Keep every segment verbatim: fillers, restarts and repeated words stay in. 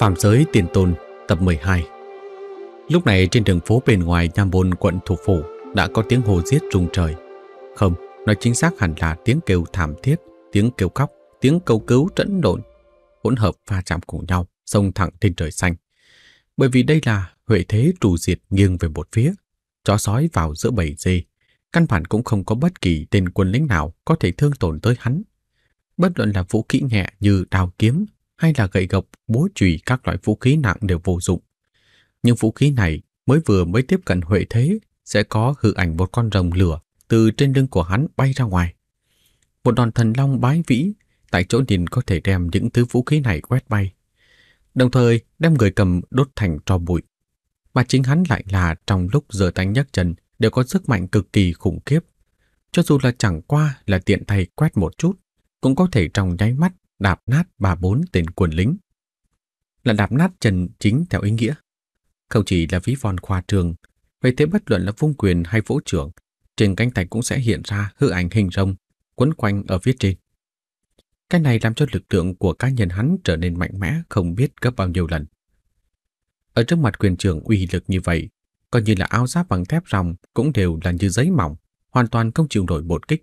Phàm giới tiên tôn tập mười hai. Lúc này trên đường phố bên ngoài nha môn quận thủ phủ đã có tiếng hô giết rung trời. Không, nói chính xác hẳn là tiếng kêu thảm thiết, tiếng kêu khóc, tiếng cầu cứu trẫn lộn, hỗn hợp va chạm cùng nhau, xông thẳng trên trời xanh. Bởi vì đây là huệ thế trù diệt nghiêng về một phía, chó sói vào giữa bầy dê, căn bản cũng không có bất kỳ tên quân lính nào có thể thương tổn tới hắn. Bất luận là vũ khí nhẹ như đao kiếm hay là gậy gộc, búa chùy, các loại vũ khí nặng đều vô dụng. Nhưng vũ khí này mới vừa mới tiếp cận huệ thế, sẽ có hư ảnh một con rồng lửa từ trên lưng của hắn bay ra ngoài. Một đòn thần long bái vĩ, tại chỗ nhìn có thể đem những thứ vũ khí này quét bay, đồng thời đem người cầm đốt thành tro bụi. Mà chính hắn lại là trong lúc giơ tay nhấc chân đều có sức mạnh cực kỳ khủng khiếp. Cho dù là chẳng qua là tiện tay quét một chút, cũng có thể trong nháy mắt đạp nát ba bốn tên quân lính. Là đạp nát chân chính theo ý nghĩa. Không chỉ là ví von khoa trường, vậy thế bất luận là vung quyền hay vỗ trưởng, trên cánh tay cũng sẽ hiện ra hư ảnh hình rồng quấn quanh ở phía trên. Cái này làm cho lực lượng của cá nhân hắn trở nên mạnh mẽ không biết gấp bao nhiêu lần. Ở trước mặt quyền trưởng uy lực như vậy, coi như là áo giáp bằng thép ròng cũng đều là như giấy mỏng, hoàn toàn không chịu nổi một kích.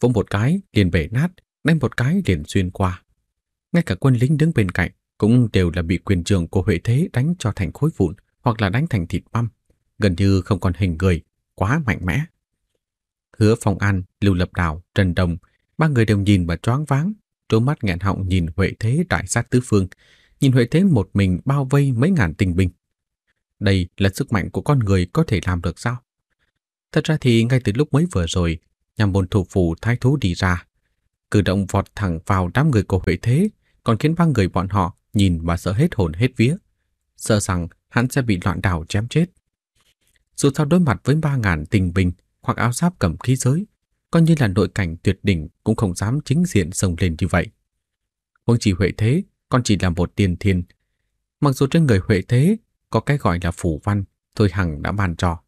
Vỗ một cái liền bể nát, đánh một cái liền xuyên qua. Ngay cả quân lính đứng bên cạnh cũng đều là bị quyền trưởng của huệ thế đánh cho thành khối vụn hoặc là đánh thành thịt băm, gần như không còn hình người, quá mạnh mẽ. Hứa Phong An, Lưu Lập Đào, Trần Đồng, ba người đều nhìn và choáng váng, trố mắt nghẹn họng nhìn huệ thế đại sát tứ phương, nhìn huệ thế một mình bao vây mấy ngàn tinh binh. Đây là sức mạnh của con người có thể làm được sao? Thật ra thì ngay từ lúc mới vừa rồi, nhằm môn thủ phủ thái thú đi ra, cử động vọt thẳng vào đám người của huệ thế, còn khiến ba người bọn họ nhìn mà sợ hết hồn hết vía, sợ rằng hắn sẽ bị loạn đảo chém chết. Dù sao đối mặt với ba ngàn tinh binh hoặc áo giáp cầm khí giới, coi như là nội cảnh tuyệt đỉnh cũng không dám chính diện xông lên như vậy. Huống chi huệ thế còn chỉ là một tiên thiên. Mặc dù trên người huệ thế có cái gọi là phù văn Thôi Hằng đã bàn trò,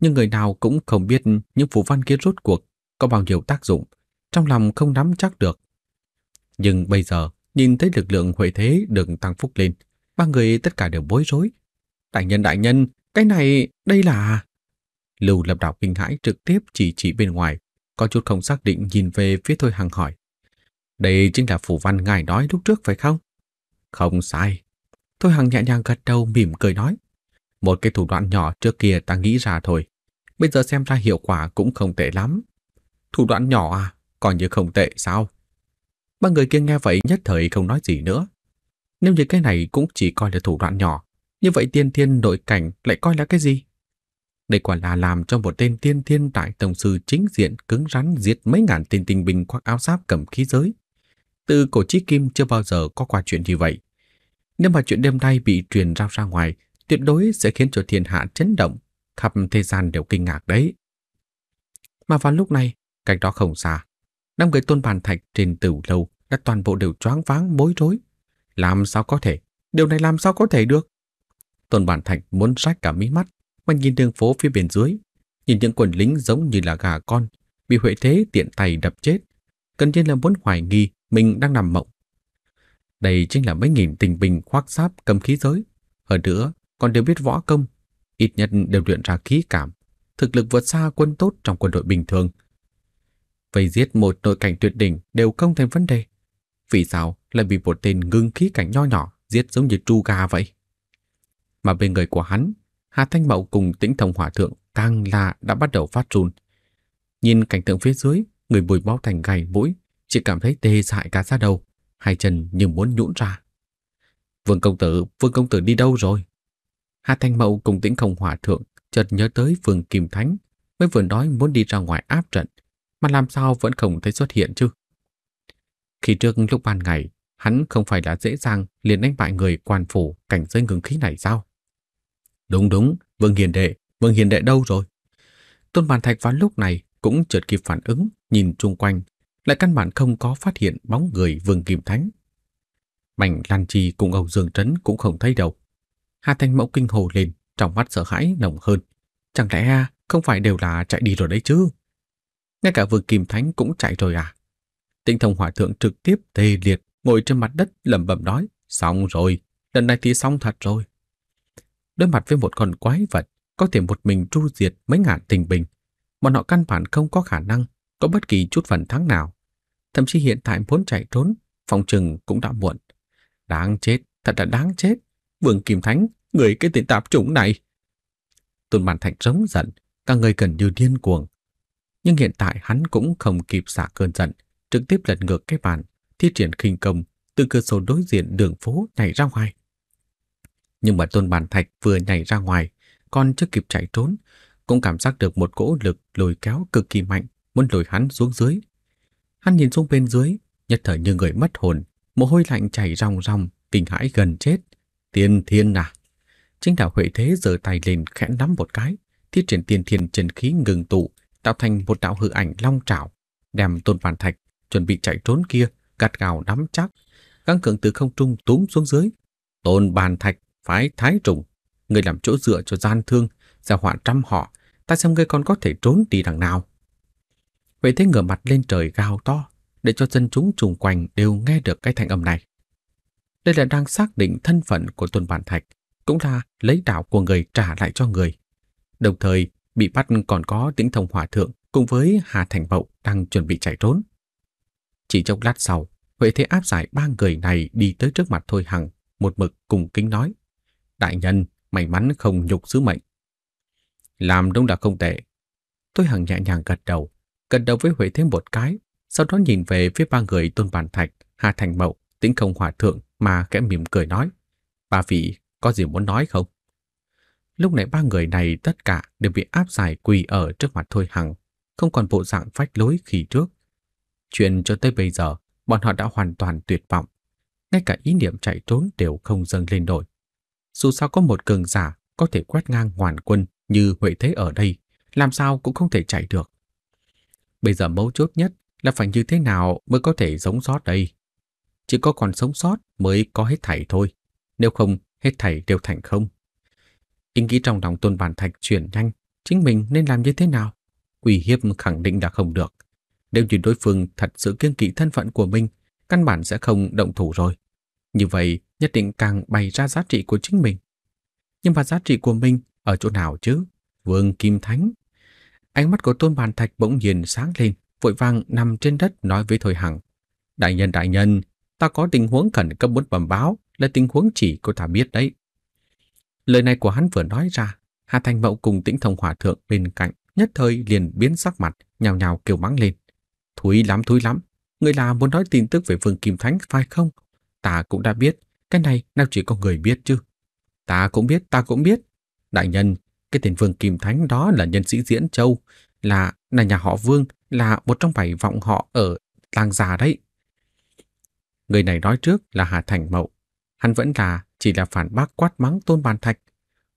nhưng người nào cũng không biết những phù văn kia rốt cuộc có bao nhiêu tác dụng, trong lòng không nắm chắc được. Nhưng bây giờ nhìn thấy lực lượng huệ thế được tăng phúc lên, ba người tất cả đều bối rối. Đại nhân, đại nhân, cái này, đây là... Lưu Lập Đảo kinh hãi trực tiếp chỉ chỉ bên ngoài, có chút không xác định nhìn về phía Thôi Hằng hỏi. Đây chính là phù văn ngài nói lúc trước phải không? Không sai. Thôi Hằng nhẹ nhàng gật đầu mỉm cười nói. Một cái thủ đoạn nhỏ trước kia ta nghĩ ra thôi, bây giờ xem ra hiệu quả cũng không tệ lắm. Thủ đoạn nhỏ à? Còn như không tệ sao? Ba người kia nghe vậy nhất thời không nói gì nữa. Nếu như cái này cũng chỉ coi là thủ đoạn nhỏ, như vậy tiên thiên nội cảnh lại coi là cái gì? Đây quả là làm cho một tên tiên thiên đại tổng sư chính diện cứng rắn giết mấy ngàn tên tinh binh khoác áo giáp cầm khí giới. Từ cổ chí kim chưa bao giờ có qua chuyện như vậy. Nếu mà chuyện đêm nay bị truyền ra ra ngoài, tuyệt đối sẽ khiến cho thiên hạ chấn động, khắp thế gian đều kinh ngạc đấy. Mà vào lúc này, cách đó không xa, năm người Tôn Bàn Thạch trên tử lâu đã toàn bộ đều choáng váng bối rối. Làm sao có thể? Điều này làm sao có thể được? Tôn Bàn Thạch muốn rách cả mí mắt, mà nhìn đường phố phía bên dưới, nhìn những quần lính giống như là gà con bị huệ thế tiện tay đập chết, cần nhiên là muốn hoài nghi mình đang nằm mộng. Đây chính là mấy nghìn tình binh khoác giáp cầm khí giới, hơn nữa còn đều biết võ công, ít nhất đều luyện ra khí cảm, thực lực vượt xa quân tốt trong quân đội bình thường. Vây giết một nội cảnh tuyệt đỉnh đều không thành vấn đề, vì sao lại bị một tên ngưng khí cảnh nho nhỏ giết giống như tru gà vậy? Mà bên người của hắn, Hà Thanh Mậu cùng Tĩnh Thông hòa thượng càng là đã bắt đầu phát run. Nhìn cảnh tượng phía dưới, người bùi bó thành gầy mũi, chỉ cảm thấy tê dại cả da đầu, hai chân như muốn nhũn ra. Vương công tử, Vương công tử đi đâu rồi? Hà Thanh Mậu cùng Tĩnh Thông hòa thượng chợt nhớ tới Vương Kim Thánh mới vừa nói muốn đi ra ngoài áp trận, mà làm sao vẫn không thấy xuất hiện chứ? Khi trước lúc ban ngày, hắn không phải là dễ dàng liền đánh bại người quan phủ cảnh giới ngưng khí này sao? Đúng đúng, Vương hiền đệ, Vương hiền đệ đâu rồi? Tôn Bàn Thạch vào lúc này cũng chợt kịp phản ứng, nhìn chung quanh, lại căn bản không có phát hiện bóng người Vương Kim Thánh. Mạnh Lan Chi cùng Âu Dương Trấn cũng không thấy đâu. Hà Thanh Mẫu kinh hồ lên, trong mắt sợ hãi nồng hơn. Chẳng lẽ không phải đều là chạy đi rồi đấy chứ? Ngay cả Vương Kim Thánh cũng chạy rồi à? Tĩnh Thông hòa thượng trực tiếp tê liệt ngồi trên mặt đất lẩm bẩm nói, xong rồi, lần này thì xong thật rồi. Đối mặt với một con quái vật có thể một mình tru diệt mấy ngàn tình bình, bọn họ căn bản không có khả năng có bất kỳ chút phần thắng nào. Thậm chí hiện tại muốn chạy trốn, phòng trừng cũng đã muộn. Đáng chết, thật là đáng chết. Vương Kim Thánh, người cái tên tạp chủng này. Tôn Bàn Thạch rống giận, cả người gần như điên cuồng. Nhưng hiện tại hắn cũng không kịp xả cơn giận, trực tiếp lật ngược cái bàn, thi triển khinh công, từ cửa sổ đối diện đường phố nhảy ra ngoài. Nhưng mà Tôn Bàn Thạch vừa nhảy ra ngoài, còn chưa kịp chạy trốn, cũng cảm giác được một cỗ lực lôi kéo cực kỳ mạnh, muốn lôi hắn xuống dưới. Hắn nhìn xuống bên dưới, nhất thời như người mất hồn, mồ hôi lạnh chảy ròng ròng, kinh hãi gần chết. Tiên thiên à! Chính đạo Huệ Thế giơ tay lên khẽ nắm một cái, thi triển tiên thiên chân khí ngừng tụ, tạo thành một đạo hư ảnh long trảo, đem Tôn Bàn Thạch chuẩn bị chạy trốn kia gắt gào nắm chắc, gắng cường từ không trung túm xuống dưới. Tôn Bàn Thạch, phái Thái Trùng, người làm chỗ dựa cho gian thương, gia họa trăm họ, ta xem ngươi còn có thể trốn đi đằng nào. Huệ Thế ngửa mặt lên trời gào to, để cho dân chúng xung quanh đều nghe được cái thanh âm này. Đây là đang xác định thân phận của Tôn Bàn Thạch, cũng là lấy đạo của người trả lại cho người. Đồng thời, bị bắt còn có Tĩnh Thông hòa thượng cùng với Hà Thanh Mậu đang chuẩn bị chạy trốn. Chỉ trong lát sau, Huệ Thế áp giải ba người này đi tới trước mặt Thôi Hằng, một mực cùng kính nói: Đại nhân, may mắn không nhục sứ mệnh. Làm đúng là không tệ. Thôi Hằng nhẹ nhàng gật đầu, gật đầu với Huệ Thế một cái, sau đó nhìn về phía ba người Tôn Bàn Thạch, Hà Thanh Mậu, Tĩnh Không hòa thượng mà kẽ mỉm cười nói: Ba vị có gì muốn nói không? Lúc này ba người này tất cả đều bị áp giải quỳ ở trước mặt Thôi Hằng, không còn bộ dạng phách lối khi trước. Chuyện cho tới bây giờ, bọn họ đã hoàn toàn tuyệt vọng, ngay cả ý niệm chạy trốn đều không dâng lên nổi. Dù sao có một cường giả có thể quét ngang hoàn quân như Huệ Thế ở đây, làm sao cũng không thể chạy được. Bây giờ mấu chốt nhất là phải như thế nào mới có thể sống sót đây. Chỉ có còn sống sót mới có hết thảy thôi, nếu không hết thảy đều thành không. Ý nghĩ trong lòng Tôn Bàn Thạch chuyển nhanh, chính mình nên làm như thế nào? Uy hiếp khẳng định đã không được. Nếu như đối phương thật sự kiêng kỵ thân phận của mình, căn bản sẽ không động thủ rồi. Như vậy nhất định càng bày ra giá trị của chính mình. Nhưng mà giá trị của mình ở chỗ nào chứ? Vương Kim Thánh. Ánh mắt của Tôn Bàn Thạch bỗng nhiên sáng lên, vội vàng nằm trên đất nói với Thôi Hằng: Đại nhân, đại nhân, ta có tình huống khẩn cấp muốn bẩm báo, là tình huống chỉ cô ta biết đấy. Lời này của hắn vừa nói ra, Hà Thanh Mậu cùng Tĩnh Thông hòa thượng bên cạnh nhất thời liền biến sắc mặt, nhào nhào kêu mắng lên: Thúi lắm, thúi lắm, người là muốn nói tin tức về Vương Kim Thánh phải không? Ta cũng đã biết, cái này nào chỉ có người biết chứ. Ta cũng biết, ta cũng biết. Đại nhân, cái tên Vương Kim Thánh đó là nhân sĩ Duyễn Châu, là, là nhà họ Vương, là một trong bảy vọng họ ở Lang Gia đấy. Người này nói trước là Hà Thanh Mậu, hắn vẫn là chỉ là phản bác quát mắng Tôn Bàn Thạch.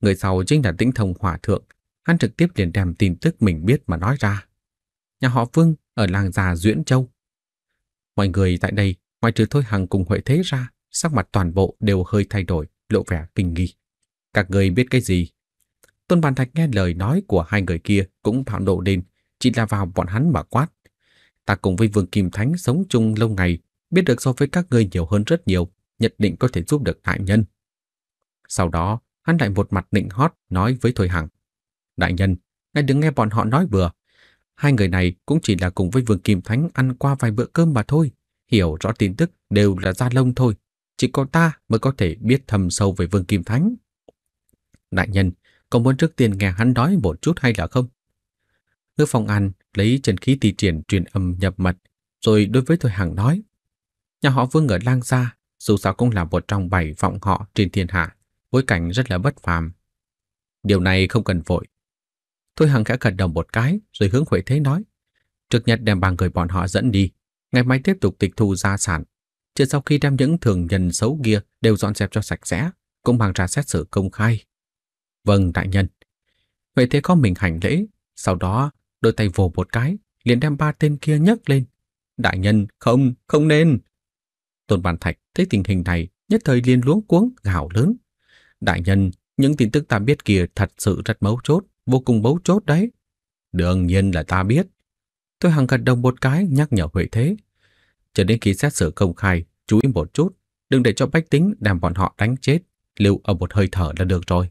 Người sau chính là Tĩnh Thông hòa thượng, hắn trực tiếp liền đem tin tức mình biết mà nói ra. Nhà họ Vương ở Lang Gia Duyễn Châu. Mọi người tại đây, ngoài trừ Thôi Hằng cùng Huệ Thế ra, sắc mặt toàn bộ đều hơi thay đổi, lộ vẻ kinh nghi. Các người biết cái gì? Tôn Bàn Thạch nghe lời nói của hai người kia cũng bạo nộ lên, chỉ là vào bọn hắn mà quát: Ta cùng với Vương Kim Thánh sống chung lâu ngày, biết được so với các ngươi nhiều hơn rất nhiều, nhất định có thể giúp được đại nhân. Sau đó, hắn lại một mặt nịnh hót nói với Thôi Hằng: Đại nhân, ngài đừng nghe bọn họ nói bừa. Hai người này cũng chỉ là cùng với Vương Kim Thánh ăn qua vài bữa cơm mà thôi, hiểu rõ tin tức đều là da lông thôi. Chỉ có ta mới có thể biết thầm sâu về Vương Kim Thánh. Đại nhân, có muốn trước tiên nghe hắn nói một chút hay là không? Hứa Phong An lấy chân khí thi triển truyền âm nhập mật, rồi đối với Thôi Hằng nói: Nhà họ Vương ở Lang Gia, dù sao cũng là một trong bảy vọng họ trên thiên hạ, bối cảnh rất là bất phàm. Điều này không cần vội. Thôi Hằng khẽ gật đầu một cái, rồi hướng Huệ Thế nói: Trước nhất đem ba người bọn họ dẫn đi, ngày mai tiếp tục tịch thu gia sản. Chưa sau khi đem những thường nhân xấu kia đều dọn dẹp cho sạch sẽ, cũng mang ra xét xử công khai. Vâng, đại nhân. Huệ Thế có mình hành lễ, sau đó đôi tay vồ một cái, liền đem ba tên kia nhấc lên. Đại nhân, không, không nên. Tôn Bàn Thạch thấy tình hình này, nhất thời liền luống cuống gào lớn: Đại nhân, những tin tức ta biết kia thật sự rất mấu chốt, vô cùng mấu chốt đấy. Đương nhiên là ta biết. Tôi Hằng gật đầu một cái nhắc nhở Huệ Thế: Cho đến khi xét xử công khai, chú ý một chút, đừng để cho bách tính đem bọn họ đánh chết, lưu ở một hơi thở là được rồi.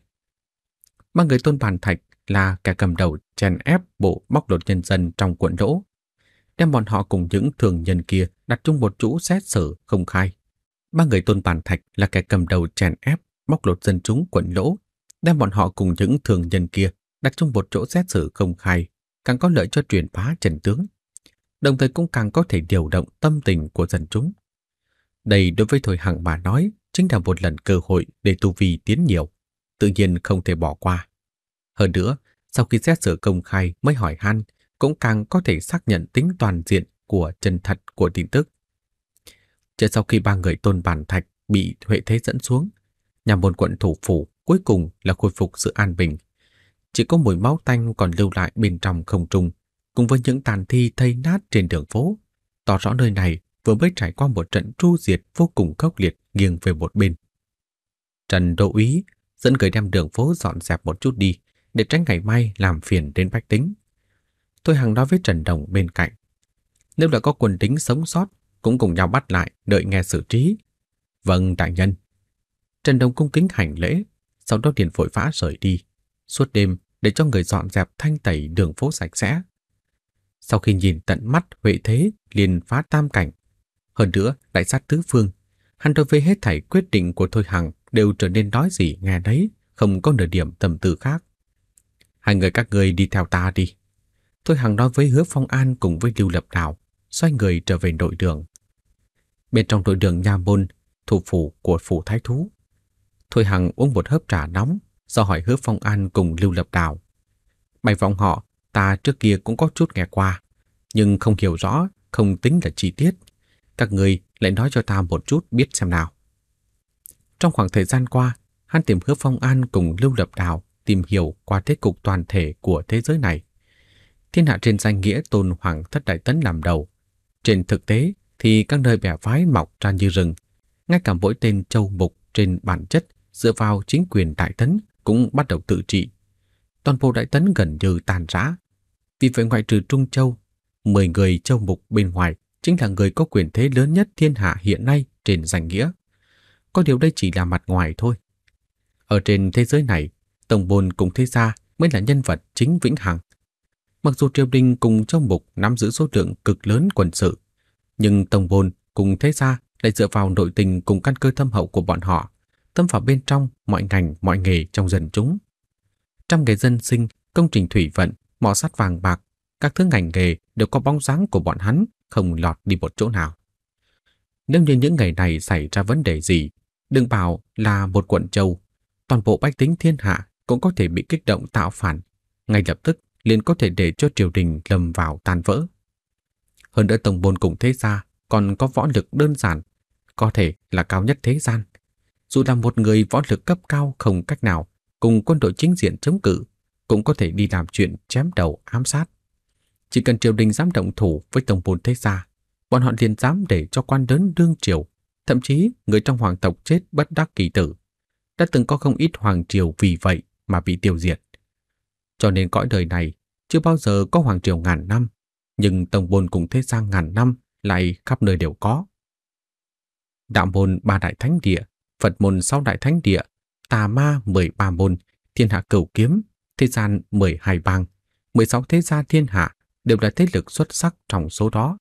Ba người Tôn Bàn Thạch là kẻ cầm đầu chèn ép bộ bóc lột nhân dân trong quận đỗ, đem bọn họ cùng những thường nhân kia đặt chung một chỗ xét xử công khai. Ba người Tôn Bàn Thạch là kẻ cầm đầu chèn ép bóc lột dân chúng quận đỗ, đem bọn họ cùng những thường nhân kia đặt chung một chỗ xét xử công khai, càng có lợi cho truyền bá trần tướng, đồng thời cũng càng có thể điều động tâm tình của dân chúng. Đây đối với Thôi Hằng mà nói chính là một lần cơ hội để tu vi tiến nhiều, tự nhiên không thể bỏ qua. Hơn nữa, sau khi xét xử công khai mới hỏi han cũng càng có thể xác nhận tính toàn diện của chân thật của tin tức. Chờ sau khi ba người Tôn Bàn Thạch bị Huệ Thế dẫn xuống, nhà môn quận thủ phủ cuối cùng là khôi phục sự an bình. Chỉ có mùi máu tanh còn lưu lại bên trong không trung, cùng với những tàn thi thây nát trên đường phố, tỏ rõ nơi này vừa mới trải qua một trận tru diệt vô cùng khốc liệt nghiêng về một bên. Trần Đô úy dẫn người đem đường phố dọn dẹp một chút đi, để tránh ngày mai làm phiền đến bách tính. Thôi Hằng nói với Trần Đồng bên cạnh, nếu đã có quần tính sống sót cũng cùng nhau bắt lại đợi nghe xử trí. Vâng đại nhân. Trần Đồng cung kính hành lễ, sau đó liền vội vã rời đi. Suốt đêm để cho người dọn dẹp thanh tẩy đường phố sạch sẽ. Sau khi nhìn tận mắt Huệ Thế liền phá tam cảnh, hơn nữa đại sát tứ phương, hắn đối với hết thảy quyết định của Thôi Hằng đều trở nên nói gì nghe đấy, không có nửa điểm tâm tư khác. Hai người các người đi theo ta đi. Thôi Hằng nói với Hứa Phong An cùng với Lưu Lập Đào, xoay người trở về nội đường. Bên trong nội đường nhà môn, thủ phủ của phủ thái thú, Thôi Hằng uống một hớp trà nóng, do hỏi Hứa Phong An cùng Lưu Lập Đào. Bảy vọng họ ta trước kia cũng có chút nghe qua, nhưng không hiểu rõ, không tính là chi tiết. Các người lại nói cho ta một chút biết xem nào. Trong khoảng thời gian qua, hắn tìm Hứa Phong An cùng Lưu Lập Đào tìm hiểu qua thế cục toàn thể của thế giới này. Thiên hạ trên danh nghĩa tôn hoàng thất Đại Tấn làm đầu, trên thực tế thì các nơi bẻ phái mọc ra như rừng. Ngay cả mỗi tên châu mục trên bản chất dựa vào chính quyền Đại Tấn cũng bắt đầu tự trị. Toàn bộ Đại Tấn gần như tàn rã. Vì vậy ngoại trừ Trung Châu, mười người châu mục bên ngoài chính là người có quyền thế lớn nhất thiên hạ hiện nay trên danh nghĩa. Có điều đây chỉ là mặt ngoài thôi. Ở trên thế giới này, tổng bồn cùng thế gia mới là nhân vật chính vĩnh hằng. Mặc dù triều đình cùng châu mục nắm giữ số lượng cực lớn quân sự, nhưng tổng bồn cùng thế gia lại dựa vào nội tình cùng căn cơ thâm hậu của bọn họ, thâm vào bên trong mọi ngành mọi nghề trong dân chúng. Trăm nghề dân sinh, công trình thủy vận, mỏ sắt vàng bạc, các thứ ngành nghề đều có bóng dáng của bọn hắn, không lọt đi một chỗ nào. Nếu như những ngày này xảy ra vấn đề gì, đừng bảo là một quận châu, toàn bộ bách tính thiên hạ cũng có thể bị kích động tạo phản, ngay lập tức liền có thể để cho triều đình lâm vào tan vỡ. Hơn nữa tổng bồn cùng thế gia còn có võ lực đơn giản, có thể là cao nhất thế gian. Dù là một người võ lực cấp cao không cách nào cùng quân đội chính diện chống cự, cũng có thể đi làm chuyện chém đầu ám sát. Chỉ cần triều đình dám động thủ với tổng bồn thế gia, bọn họ liền dám để cho quan lớn đương triều, thậm chí người trong hoàng tộc chết bất đắc kỳ tử. Đã từng có không ít hoàng triều vì vậy mà bị tiêu diệt. Cho nên cõi đời này chưa bao giờ có hoàng triều ngàn năm, nhưng tổng bồn cùng thế gia ngàn năm lại khắp nơi đều có. Đạo môn ba đại thánh địa, Phật môn sáu đại thánh địa, Tà ma mười ba môn, Thiên hạ cửu kiếm, Thế gian mười hai bang, mười sáu thế gia thiên hạ đều là thế lực xuất sắc trong số đó.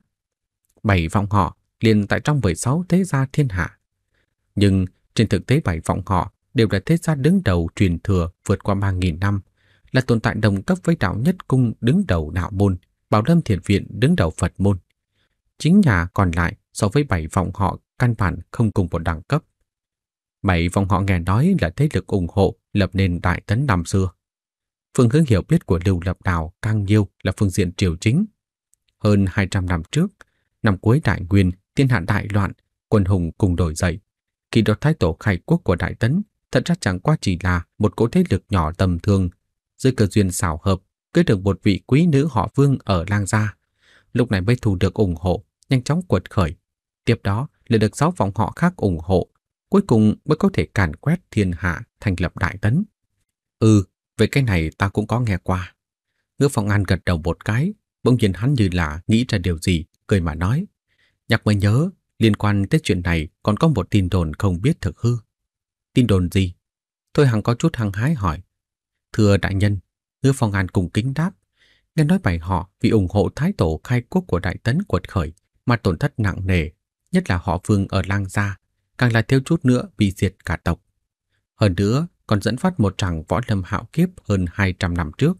Bảy vọng họ liền tại trong mười sáu thế gia thiên hạ, nhưng trên thực tế bảy vọng họ đều là thế gia đứng đầu truyền thừa vượt qua ba nghìn năm, là tồn tại đồng cấp với Đạo Nhất Cung đứng đầu đạo môn, Bảo Lâm thiền viện đứng đầu Phật môn. Chính nhà còn lại so với bảy vọng họ căn bản không cùng một đẳng cấp. Bảy vòng họ nghe nói là thế lực ủng hộ lập nên Đại Tấn năm xưa. Phương hướng hiểu biết của Lưu Lập Đào càng nhiều là phương diện triều chính. Hơn hai trăm năm trước, năm cuối Đại Nguyên, thiên hạ đại loạn, quân hùng cùng đổi dậy. Khi đó thái tổ khai quốc của Đại Tấn thật ra chẳng qua chỉ là một cỗ thế lực nhỏ tầm thường, dưới cơ duyên xảo hợp cưới được một vị quý nữ họ Vương ở Lang Gia, lúc này mới thu được ủng hộ, nhanh chóng quật khởi. Tiếp đó lại được sáu vòng họ khác ủng hộ, cuối cùng mới có thể càn quét thiên hạ, thành lập Đại Tấn. Ừ, về cái này ta cũng có nghe qua. Hứa Phong An gật đầu một cái, bỗng nhiên hắn như là nghĩ ra điều gì, cười mà nói. Nhắc mới nhớ, liên quan tới chuyện này còn có một tin đồn không biết thực hư. Tin đồn gì? Thôi Hằng có chút hăng hái hỏi: Thưa đại nhân. Hứa Phong An cùng kính đáp: Nghe nói bảy họ vì ủng hộ thái tổ khai quốc của Đại Tấn quật khởi mà tổn thất nặng nề, nhất là họ Vương ở Lang Gia, càng là thiếu chút nữa bị diệt cả tộc. Hơn nữa còn dẫn phát một tràng võ lâm hạo kiếp hơn hai trăm năm trước.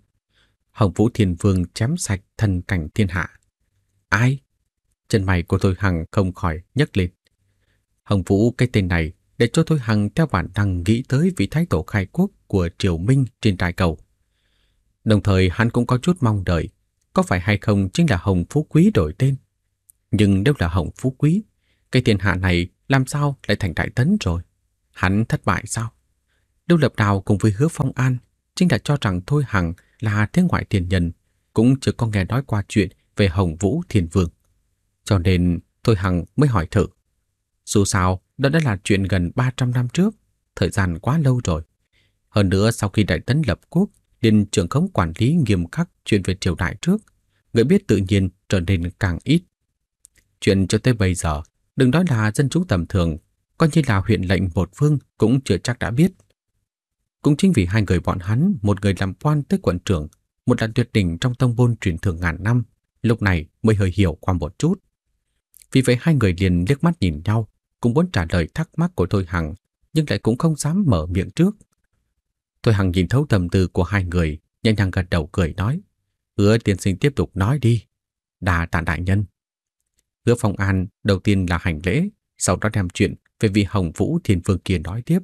Hồng Vũ Thiên Vương chém sạch thần cảnh thiên hạ. Ai? Chân mày của Thôi Hằng không khỏi nhấc lên. Hồng Vũ cái tên này để cho Thôi Hằng theo bản năng nghĩ tới vị thái tổ khai quốc của triều Minh trên Đại Cầu. Đồng thời hắn cũng có chút mong đợi, có phải hay không chính là Hồng Phú Quý đổi tên. Nhưng nếu là Hồng Phú Quý, cái thiên hạ này làm sao lại thành Đại Tấn rồi? Hắn thất bại sao? Lưu Lập Đào cùng với Hứa Phong An chính là cho rằng Thôi Hằng là thế ngoại tiền nhân, cũng chưa có nghe nói qua chuyện về Hồng Vũ Thiên Vương. Cho nên Thôi Hằng mới hỏi thử. Dù sao, đó đã là chuyện gần ba trăm năm trước, thời gian quá lâu rồi. Hơn nữa sau khi Đại Tấn lập quốc, liền trưởng khống quản lý nghiêm khắc chuyện về triều đại trước, người biết tự nhiên trở nên càng ít. Chuyện cho tới bây giờ, đừng nói là dân chúng tầm thường, coi như là huyện lệnh một phương cũng chưa chắc đã biết. Cũng chính vì hai người bọn hắn, một người làm quan tới quận trưởng, một là tuyệt đỉnh trong tông môn truyền thường ngàn năm, lúc này mới hơi hiểu qua một chút. Vì vậy hai người liền liếc mắt nhìn nhau, cũng muốn trả lời thắc mắc của Thôi Hằng, nhưng lại cũng không dám mở miệng trước. Thôi Hằng nhìn thấu tầm tư của hai người, nhanh nhàng gật đầu cười nói: Hứa tiên sinh tiếp tục nói đi. Đà tạ đại nhân. Hứa Phong An đầu tiên là hành lễ, sau đó đem chuyện về vị Hồng Vũ Thiên Vương kia nói tiếp.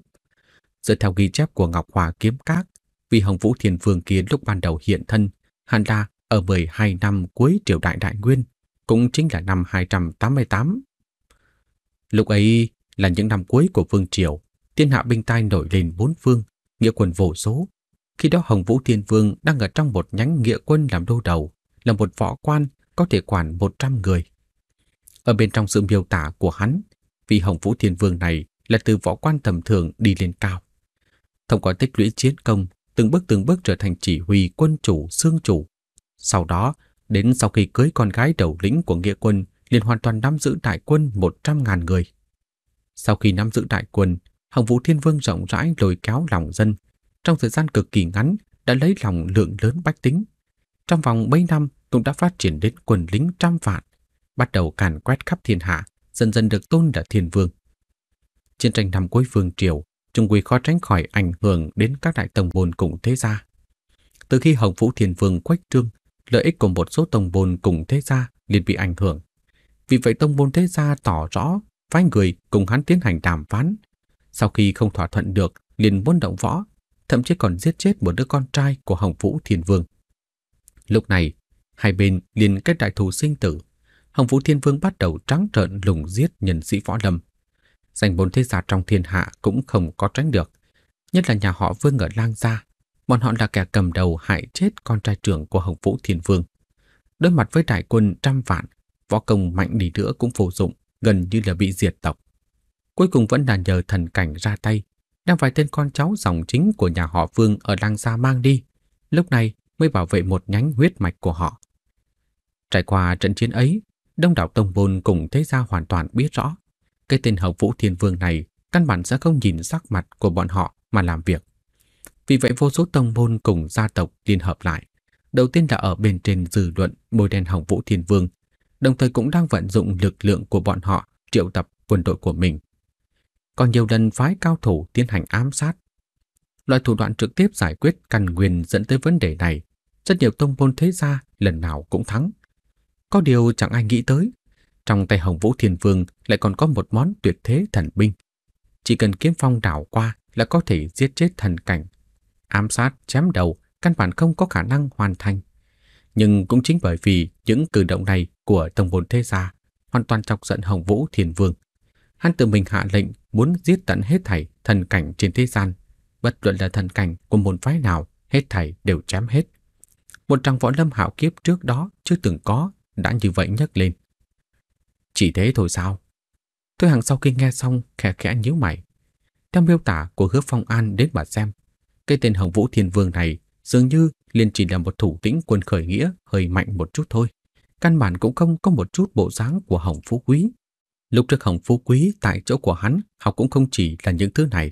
Dựa theo ghi chép của Ngọc Hòa Kiếm Các, vị Hồng Vũ Thiên Vương kia lúc ban đầu hiện thân, hẳn là ở mười hai năm cuối triều đại Đại Nguyên, cũng chính là năm hai trăm tám mươi tám. Lúc ấy là những năm cuối của vương triều, thiên hạ binh tai nổi lên bốn phương, nghĩa quân vô số. Khi đó Hồng Vũ Thiên Vương đang ở trong một nhánh nghĩa quân làm đô đầu, là một võ quan có thể quản một trăm người. Ở bên trong sự miêu tả của hắn, vị Hồng Vũ Thiên Vương này là từ võ quan tầm thường đi lên cao. Thông qua tích lũy chiến công, từng bước từng bước trở thành chỉ huy quân chủ, xương chủ. Sau đó, đến sau khi cưới con gái đầu lĩnh của nghĩa quân, liền hoàn toàn nắm giữ đại quân một trăm nghìn người. Sau khi nắm giữ đại quân, Hồng Vũ Thiên Vương rộng rãi lôi kéo lòng dân, trong thời gian cực kỳ ngắn đã lấy lòng lượng lớn bách tính. Trong vòng mấy năm cũng đã phát triển đến quân lính trăm vạn, bắt đầu càn quét khắp thiên hạ, dần dần được tôn là Thiên Vương. Chiến tranh năm cuối vương triều, chung quy khó tránh khỏi ảnh hưởng đến các đại tông môn cùng thế gia. Từ khi Hồng Vũ Thiên Vương quách trương, lợi ích của một số tông môn cùng thế gia liền bị ảnh hưởng. Vì vậy tông môn thế gia tỏ rõ phái người cùng hắn tiến hành đàm phán. Sau khi không thỏa thuận được, liền muốn động võ, thậm chí còn giết chết một đứa con trai của Hồng Vũ Thiên Vương. Lúc này, hai bên liền kết đại thù sinh tử. Hồng Vũ Thiên Vương bắt đầu trắng trợn lùng giết nhân sĩ võ lâm. Danh bốn thế gia trong thiên hạ cũng không có tránh được, nhất là nhà họ Vương ở Lang Gia, bọn họ là kẻ cầm đầu hại chết con trai trưởng của Hồng Vũ Thiên Vương. Đối mặt với đại quân trăm vạn, võ công mạnh đi nữa cũng vô dụng, gần như là bị diệt tộc. Cuối cùng vẫn là nhờ thần cảnh ra tay, đem vài tên con cháu dòng chính của nhà họ Vương ở Lang Gia mang đi, lúc này mới bảo vệ một nhánh huyết mạch của họ. Trải qua trận chiến ấy, đông đảo tông môn cùng thế gia hoàn toàn biết rõ cái tên Hồng Vũ Thiên Vương này căn bản sẽ không nhìn sắc mặt của bọn họ mà làm việc. Vì vậy vô số tông môn cùng gia tộc liên hợp lại, đầu tiên là ở bên trên dư luận bôi đen Hồng Vũ Thiên Vương, đồng thời cũng đang vận dụng lực lượng của bọn họ triệu tập quân đội của mình. Còn nhiều lần phái cao thủ tiến hành ám sát. Loại thủ đoạn trực tiếp giải quyết căn nguyên dẫn tới vấn đề này, rất nhiều tông môn thế gia lần nào cũng thắng. Có điều chẳng ai nghĩ tới, trong tay Hồng Vũ Thiên Vương lại còn có một món tuyệt thế thần binh. Chỉ cần kiếm phong đảo qua là có thể giết chết thần cảnh. Ám sát, chém đầu căn bản không có khả năng hoàn thành. Nhưng cũng chính bởi vì những cử động này của tông môn thế gia hoàn toàn chọc giận Hồng Vũ Thiên Vương. Hắn tự mình hạ lệnh muốn giết tận hết thảy thần cảnh trên thế gian, bất luận là thần cảnh của môn phái nào, hết thảy đều chém hết. Một tràng võ lâm hạo kiếp trước đó chưa từng có đã như vậy nhấc lên. Chỉ thế thôi sao? Thôi Hằng sau khi nghe xong khẽ khẽ nhíu mày. Theo miêu tả của Hứa Phong An đến mà xem, cái tên Hồng Vũ Thiên Vương này dường như liền chỉ là một thủ lĩnh quân khởi nghĩa hơi mạnh một chút thôi, căn bản cũng không có một chút bộ dáng của Hồng Phú Quý. Lúc trước Hồng Phú Quý tại chỗ của hắn học cũng không chỉ là những thứ này.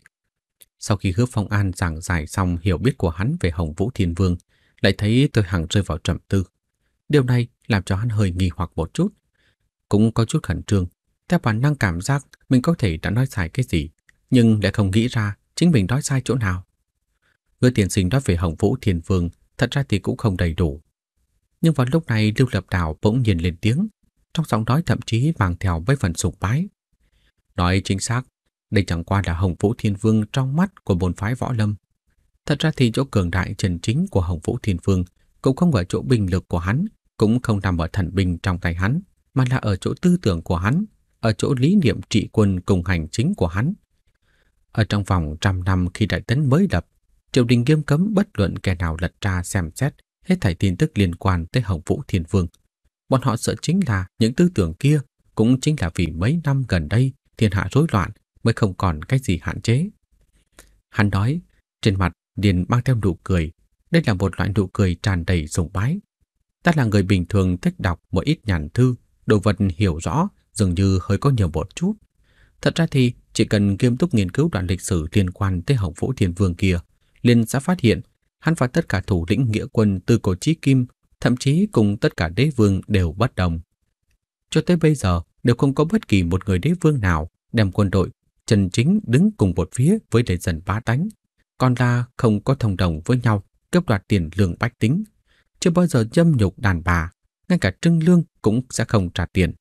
Sau khi Hứa Phong An giảng giải xong hiểu biết của hắn về Hồng Vũ Thiên Vương, lại thấy Thôi Hằng rơi vào trầm tư. Điều này làm cho hắn hơi nghi hoặc một chút, cũng có chút khẩn trương. Theo bản năng cảm giác mình có thể đã nói sai cái gì, nhưng lại không nghĩ ra chính mình nói sai chỗ nào. Hứa tiên sinh nói về Hồng Vũ Thiên Vương thật ra thì cũng không đầy đủ. Nhưng vào lúc này Lưu Lập Đào bỗng nhiên lên tiếng, trong giọng nói thậm chí mang theo mấy phần sùng bái. Nói chính xác, đây chẳng qua là Hồng Vũ Thiên Vương trong mắt của môn phái võ lâm. Thật ra thì chỗ cường đại chân chính của Hồng Vũ Thiên Vương cũng không ở chỗ binh lực của hắn, cũng không nằm ở thần binh trong tay hắn, mà là ở chỗ tư tưởng của hắn, ở chỗ lý niệm trị quân cùng hành chính của hắn. Ở trong vòng trăm năm khi Đại Tấn mới lập, triều đình nghiêm cấm bất luận kẻ nào lật ra xem xét hết thảy tin tức liên quan tới Hồng Vũ Thiên Vương. Bọn họ sợ chính là những tư tưởng kia, cũng chính là vì mấy năm gần đây thiên hạ rối loạn mới không còn cái gì hạn chế. Hắn nói, trên mặt liền mang theo nụ cười, đây là một loại nụ cười tràn đầy sùng bái. Ta là người bình thường thích đọc một ít nhàn thư, đồ vật hiểu rõ dường như hơi có nhiều một chút. Thật ra thì chỉ cần nghiêm túc nghiên cứu đoạn lịch sử liên quan tới Hồng Vũ Thiên Vương kia, liền sẽ phát hiện hắn và tất cả thủ lĩnh nghĩa quân từ cổ chí kim, thậm chí cùng tất cả đế vương đều bất đồng. Cho tới bây giờ đều không có bất kỳ một người đế vương nào đem quân đội chân chính đứng cùng một phía với đế dân bá tánh, còn là không có thông đồng với nhau cướp đoạt tiền lương bách tính, chưa bao giờ dâm nhục đàn bà, ngay cả trưng lương cũng sẽ không trả tiền.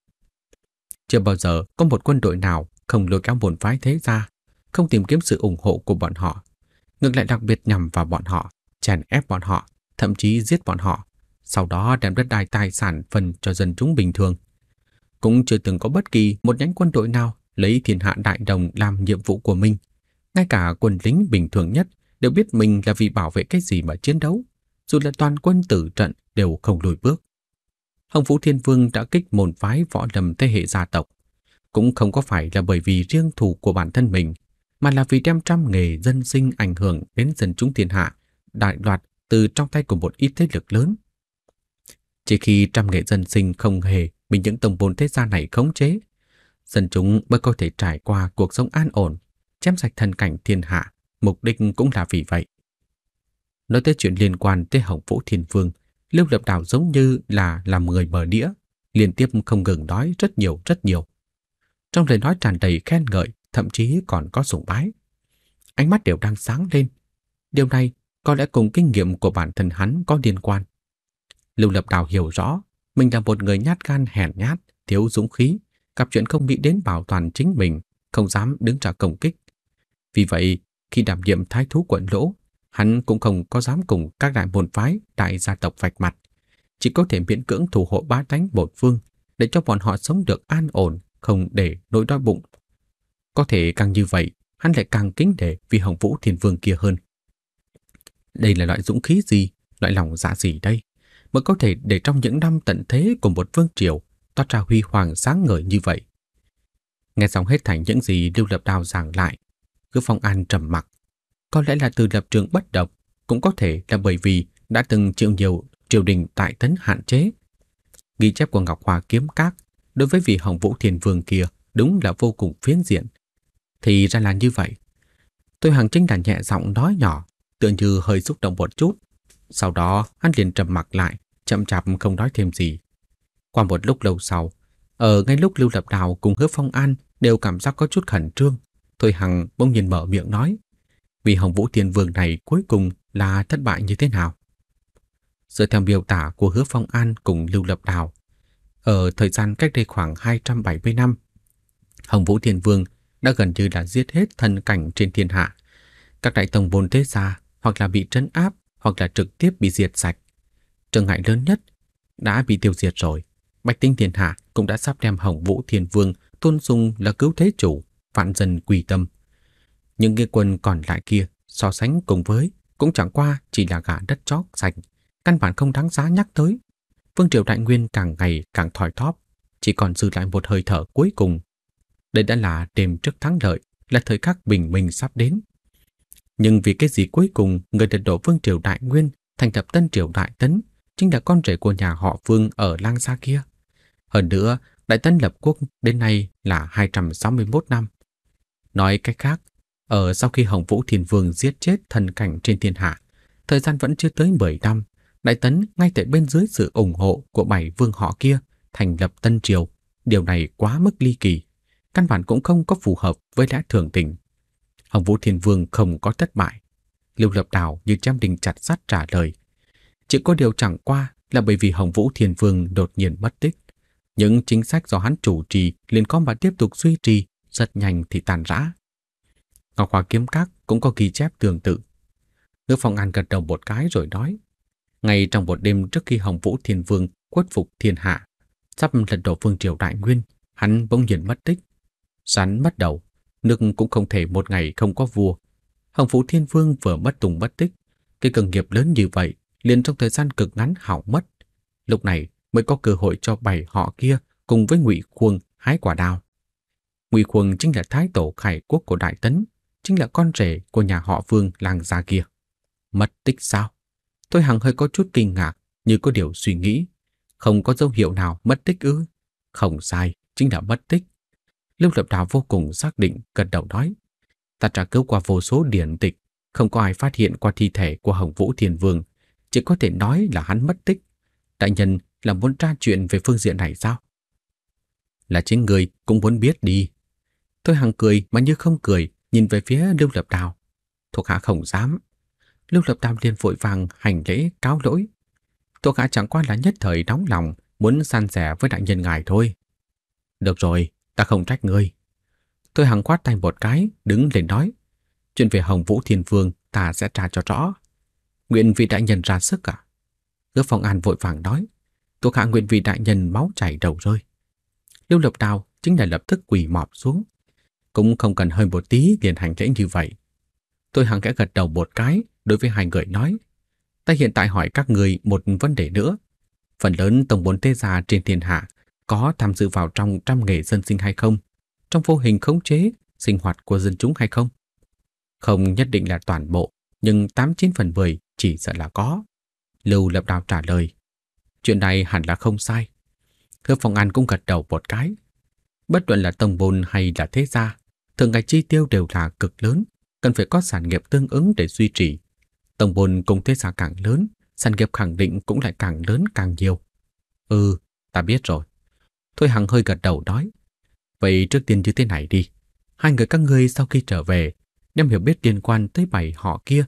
Chưa bao giờ có một quân đội nào không lôi kéo môn phái thế gia, không tìm kiếm sự ủng hộ của bọn họ, ngược lại đặc biệt nhằm vào bọn họ, chèn ép bọn họ, thậm chí giết bọn họ, sau đó đem đất đai tài sản phần cho dân chúng bình thường. Cũng chưa từng có bất kỳ một nhánh quân đội nào lấy thiên hạ đại đồng làm nhiệm vụ của mình. Ngay cả quân lính bình thường nhất đều biết mình là vì bảo vệ cái gì mà chiến đấu, dù là toàn quân tử trận đều không lùi bước. Hồng Vũ Thiên Vương đã kích môn phái võ lâm thế hệ gia tộc, cũng không có phải là bởi vì riêng thù của bản thân mình, mà là vì đem trăm nghề dân sinh ảnh hưởng đến dân chúng thiên hạ đại đoạt từ trong tay của một ít thế lực lớn. Chỉ khi trăm nghề dân sinh không hề bị những tông môn thế gia này khống chế, dân chúng mới có thể trải qua cuộc sống an ổn, chém sạch thần cảnh thiên hạ, mục đích cũng là vì vậy. Nói tới chuyện liên quan tới Hồng Vũ Thiên Vương, Lưu Lập Đào giống như là làm người mở đĩa, liên tiếp không ngừng nói rất nhiều rất nhiều. Trong lời nói tràn đầy khen ngợi, thậm chí còn có sùng bái. Ánh mắt đều đang sáng lên. Điều này có lẽ cùng kinh nghiệm của bản thân hắn có liên quan. Lưu Lập Đào hiểu rõ, mình là một người nhát gan hèn nhát, thiếu dũng khí, gặp chuyện không nghĩ đến bảo toàn chính mình, không dám đứng ra công kích. Vì vậy, khi đảm nhiệm thái thú quận lỗ, hắn cũng không có dám cùng các đại môn phái, đại gia tộc vạch mặt. Chỉ có thể miễn cưỡng thủ hộ bá tánh một phương, để cho bọn họ sống được an ổn, không để nỗi đói bụng. Có thể càng như vậy, hắn lại càng kính nể vì Hồng Vũ Thiên Vương kia hơn. Đây là loại dũng khí gì, loại lòng dạ gì đây, mới có thể để trong những năm tận thế của một vương triều toát ra huy hoàng sáng ngời như vậy. Nghe xong hết thảy những gì Lưu Lập Đào giảng lại, Hứa Phong An trầm mặc. Có lẽ là từ lập trường bất đồng, cũng có thể là bởi vì đã từng chịu nhiều triều đình tại Tấn hạn chế. Ghi chép của Ngọc Hòa Kiếm Các đối với vị Hồng Vũ Thiên Vương kia đúng là vô cùng phiến diện. Thì ra là như vậy. Tôi Hằng chính là nhẹ giọng nói nhỏ, tựa như hơi xúc động một chút. Sau đó hắn liền trầm mặc lại, chậm chạp không nói thêm gì. Qua một lúc lâu sau, ở ngay lúc Lưu Lập Đào cùng Hứa Phong An đều cảm giác có chút khẩn trương, Thôi Hằng bỗng nhiên mở miệng nói, vì Hồng Vũ Thiên Vương này cuối cùng là thất bại như thế nào? Dựa theo miêu tả của Hứa Phong An cùng Lưu Lập Đào, ở thời gian cách đây khoảng hai trăm bảy mươi năm, Hồng Vũ Thiên Vương đã gần như đã giết hết thần cảnh trên thiên hạ. Các đại tông môn thế gia hoặc là bị trấn áp, hoặc là trực tiếp bị diệt sạch. Trở ngại lớn nhất đã bị tiêu diệt rồi. Bách tính thiên hạ cũng đã sắp đem Hồng Vũ Thiên Vương tôn sùng là cứu thế chủ, vạn dân quy tâm. Những nghĩa quân còn lại kia so sánh cùng với cũng chẳng qua chỉ là gà đất chót sạch, căn bản không đáng giá nhắc tới. Vương triều Đại Nguyên càng ngày càng thoi thóp, chỉ còn dư lại một hơi thở cuối cùng. Đây đã là đêm trước thắng lợi, là thời khắc bình minh sắp đến. Nhưng vì cái gì cuối cùng người đật đổ Vương triều Đại Nguyên thành lập Tân triều Đại Tấn chính là con rể của nhà họ Vương ở Lang Gia kia. Hơn nữa, Đại Tấn lập quốc đến nay là hai trăm sáu mươi mốt năm. Nói cách khác, Ở sau khi Hồng Vũ Thiên Vương giết chết thần cảnh trên thiên hạ, thời gian vẫn chưa tới mười năm, Đại Tấn ngay tại bên dưới sự ủng hộ của bảy vương họ kia thành lập Tân Triều. Điều này quá mức ly kỳ, căn bản cũng không có phù hợp với lẽ thường tình. Hồng Vũ Thiên Vương không có thất bại. Lưu Lập Đào như chăm đinh chặt sắt trả lời. Chỉ có điều chẳng qua là bởi vì Hồng Vũ Thiên Vương đột nhiên mất tích. Những chính sách do hắn chủ trì liền có mà tiếp tục duy trì, rất nhanh thì tàn rã. Ngọc Hòa Kiếm Các cũng có ghi chép tương tự. Hứa Phong An gật đầu một cái rồi nói. Ngay trong một đêm trước khi Hồng Vũ Thiên Vương khuất phục thiên hạ, sắp lật đổ vương triều Đại Nguyên, hắn bỗng nhiên mất tích. Rắn mất đầu, nước cũng không thể một ngày không có vua. Hồng Vũ Thiên Vương vừa mất tùng mất tích, cái cơ nghiệp lớn như vậy liền trong thời gian cực ngắn hỏng mất. Lúc này mới có cơ hội cho bảy họ kia cùng với Ngụy Khuông hái quả đào. Ngụy Khuông chính là thái tổ khải quốc của Đại Tấn, chính là con rể của nhà họ Vương Lang Gia kia. Mất tích sao? Thôi Hằng hơi có chút kinh ngạc, như có điều suy nghĩ. Không có dấu hiệu nào mất tích ư? Không sai, chính là mất tích. Lưu Lập Đào vô cùng xác định, gật đầu nói. Ta tra cứu qua vô số điển tịch, không có ai phát hiện qua thi thể của Hồng Vũ Thiên Vương, chỉ có thể nói là hắn mất tích. Đại nhân là muốn tra chuyện về phương diện này sao? Là chính người cũng muốn biết đi. Thôi Hằng cười mà như không cười, nhìn về phía Lưu Lập Đào. Thuộc hạ không dám. Lưu Lập Đào liền vội vàng hành lễ cáo lỗi. Thuộc hạ chẳng qua là nhất thời nóng lòng, muốn san sẻ với đại nhân ngài thôi. Được rồi, ta không trách ngươi. Thôi Hằng quát tay một cái, đứng lên nói. Chuyện về Hồng Vũ Thiên Vương ta sẽ trả cho rõ. Nguyện vì đại nhân ra sức à? Hứa Phong An vội vàng nói. Thuộc hạ nguyện vì đại nhân máu chảy đầu rơi. Lưu Lập Đào chính là lập tức quỳ mọp xuống. Cũng không cần hơi một tí liền hành lễ như vậy. Tôi hằng kẽ gật đầu một cái đối với hai người nói. Ta hiện tại hỏi các người một vấn đề nữa. Phần lớn tổng bốn thế gia trên thiên hạ có tham dự vào trong trăm nghề dân sinh hay không? Trong vô hình khống chế sinh hoạt của dân chúng hay không? Không nhất định là toàn bộ, nhưng tám chín phần mười chỉ sợ là có. Lưu Lập Đào trả lời. Chuyện này hẳn là không sai. Hứa Phong An cũng gật đầu một cái. Bất luận là tông môn hay là thế gia, thường ngày chi tiêu đều là cực lớn, cần phải có sản nghiệp tương ứng để duy trì. Tông môn cùng thế gia càng lớn, sản nghiệp khẳng định cũng lại càng lớn càng nhiều. Ừ, ta biết rồi. Thôi Hằng hơi gật đầu nói. Vậy trước tiên như thế này đi. Hai người các ngươi sau khi trở về, đem hiểu biết liên quan tới bảy họ kia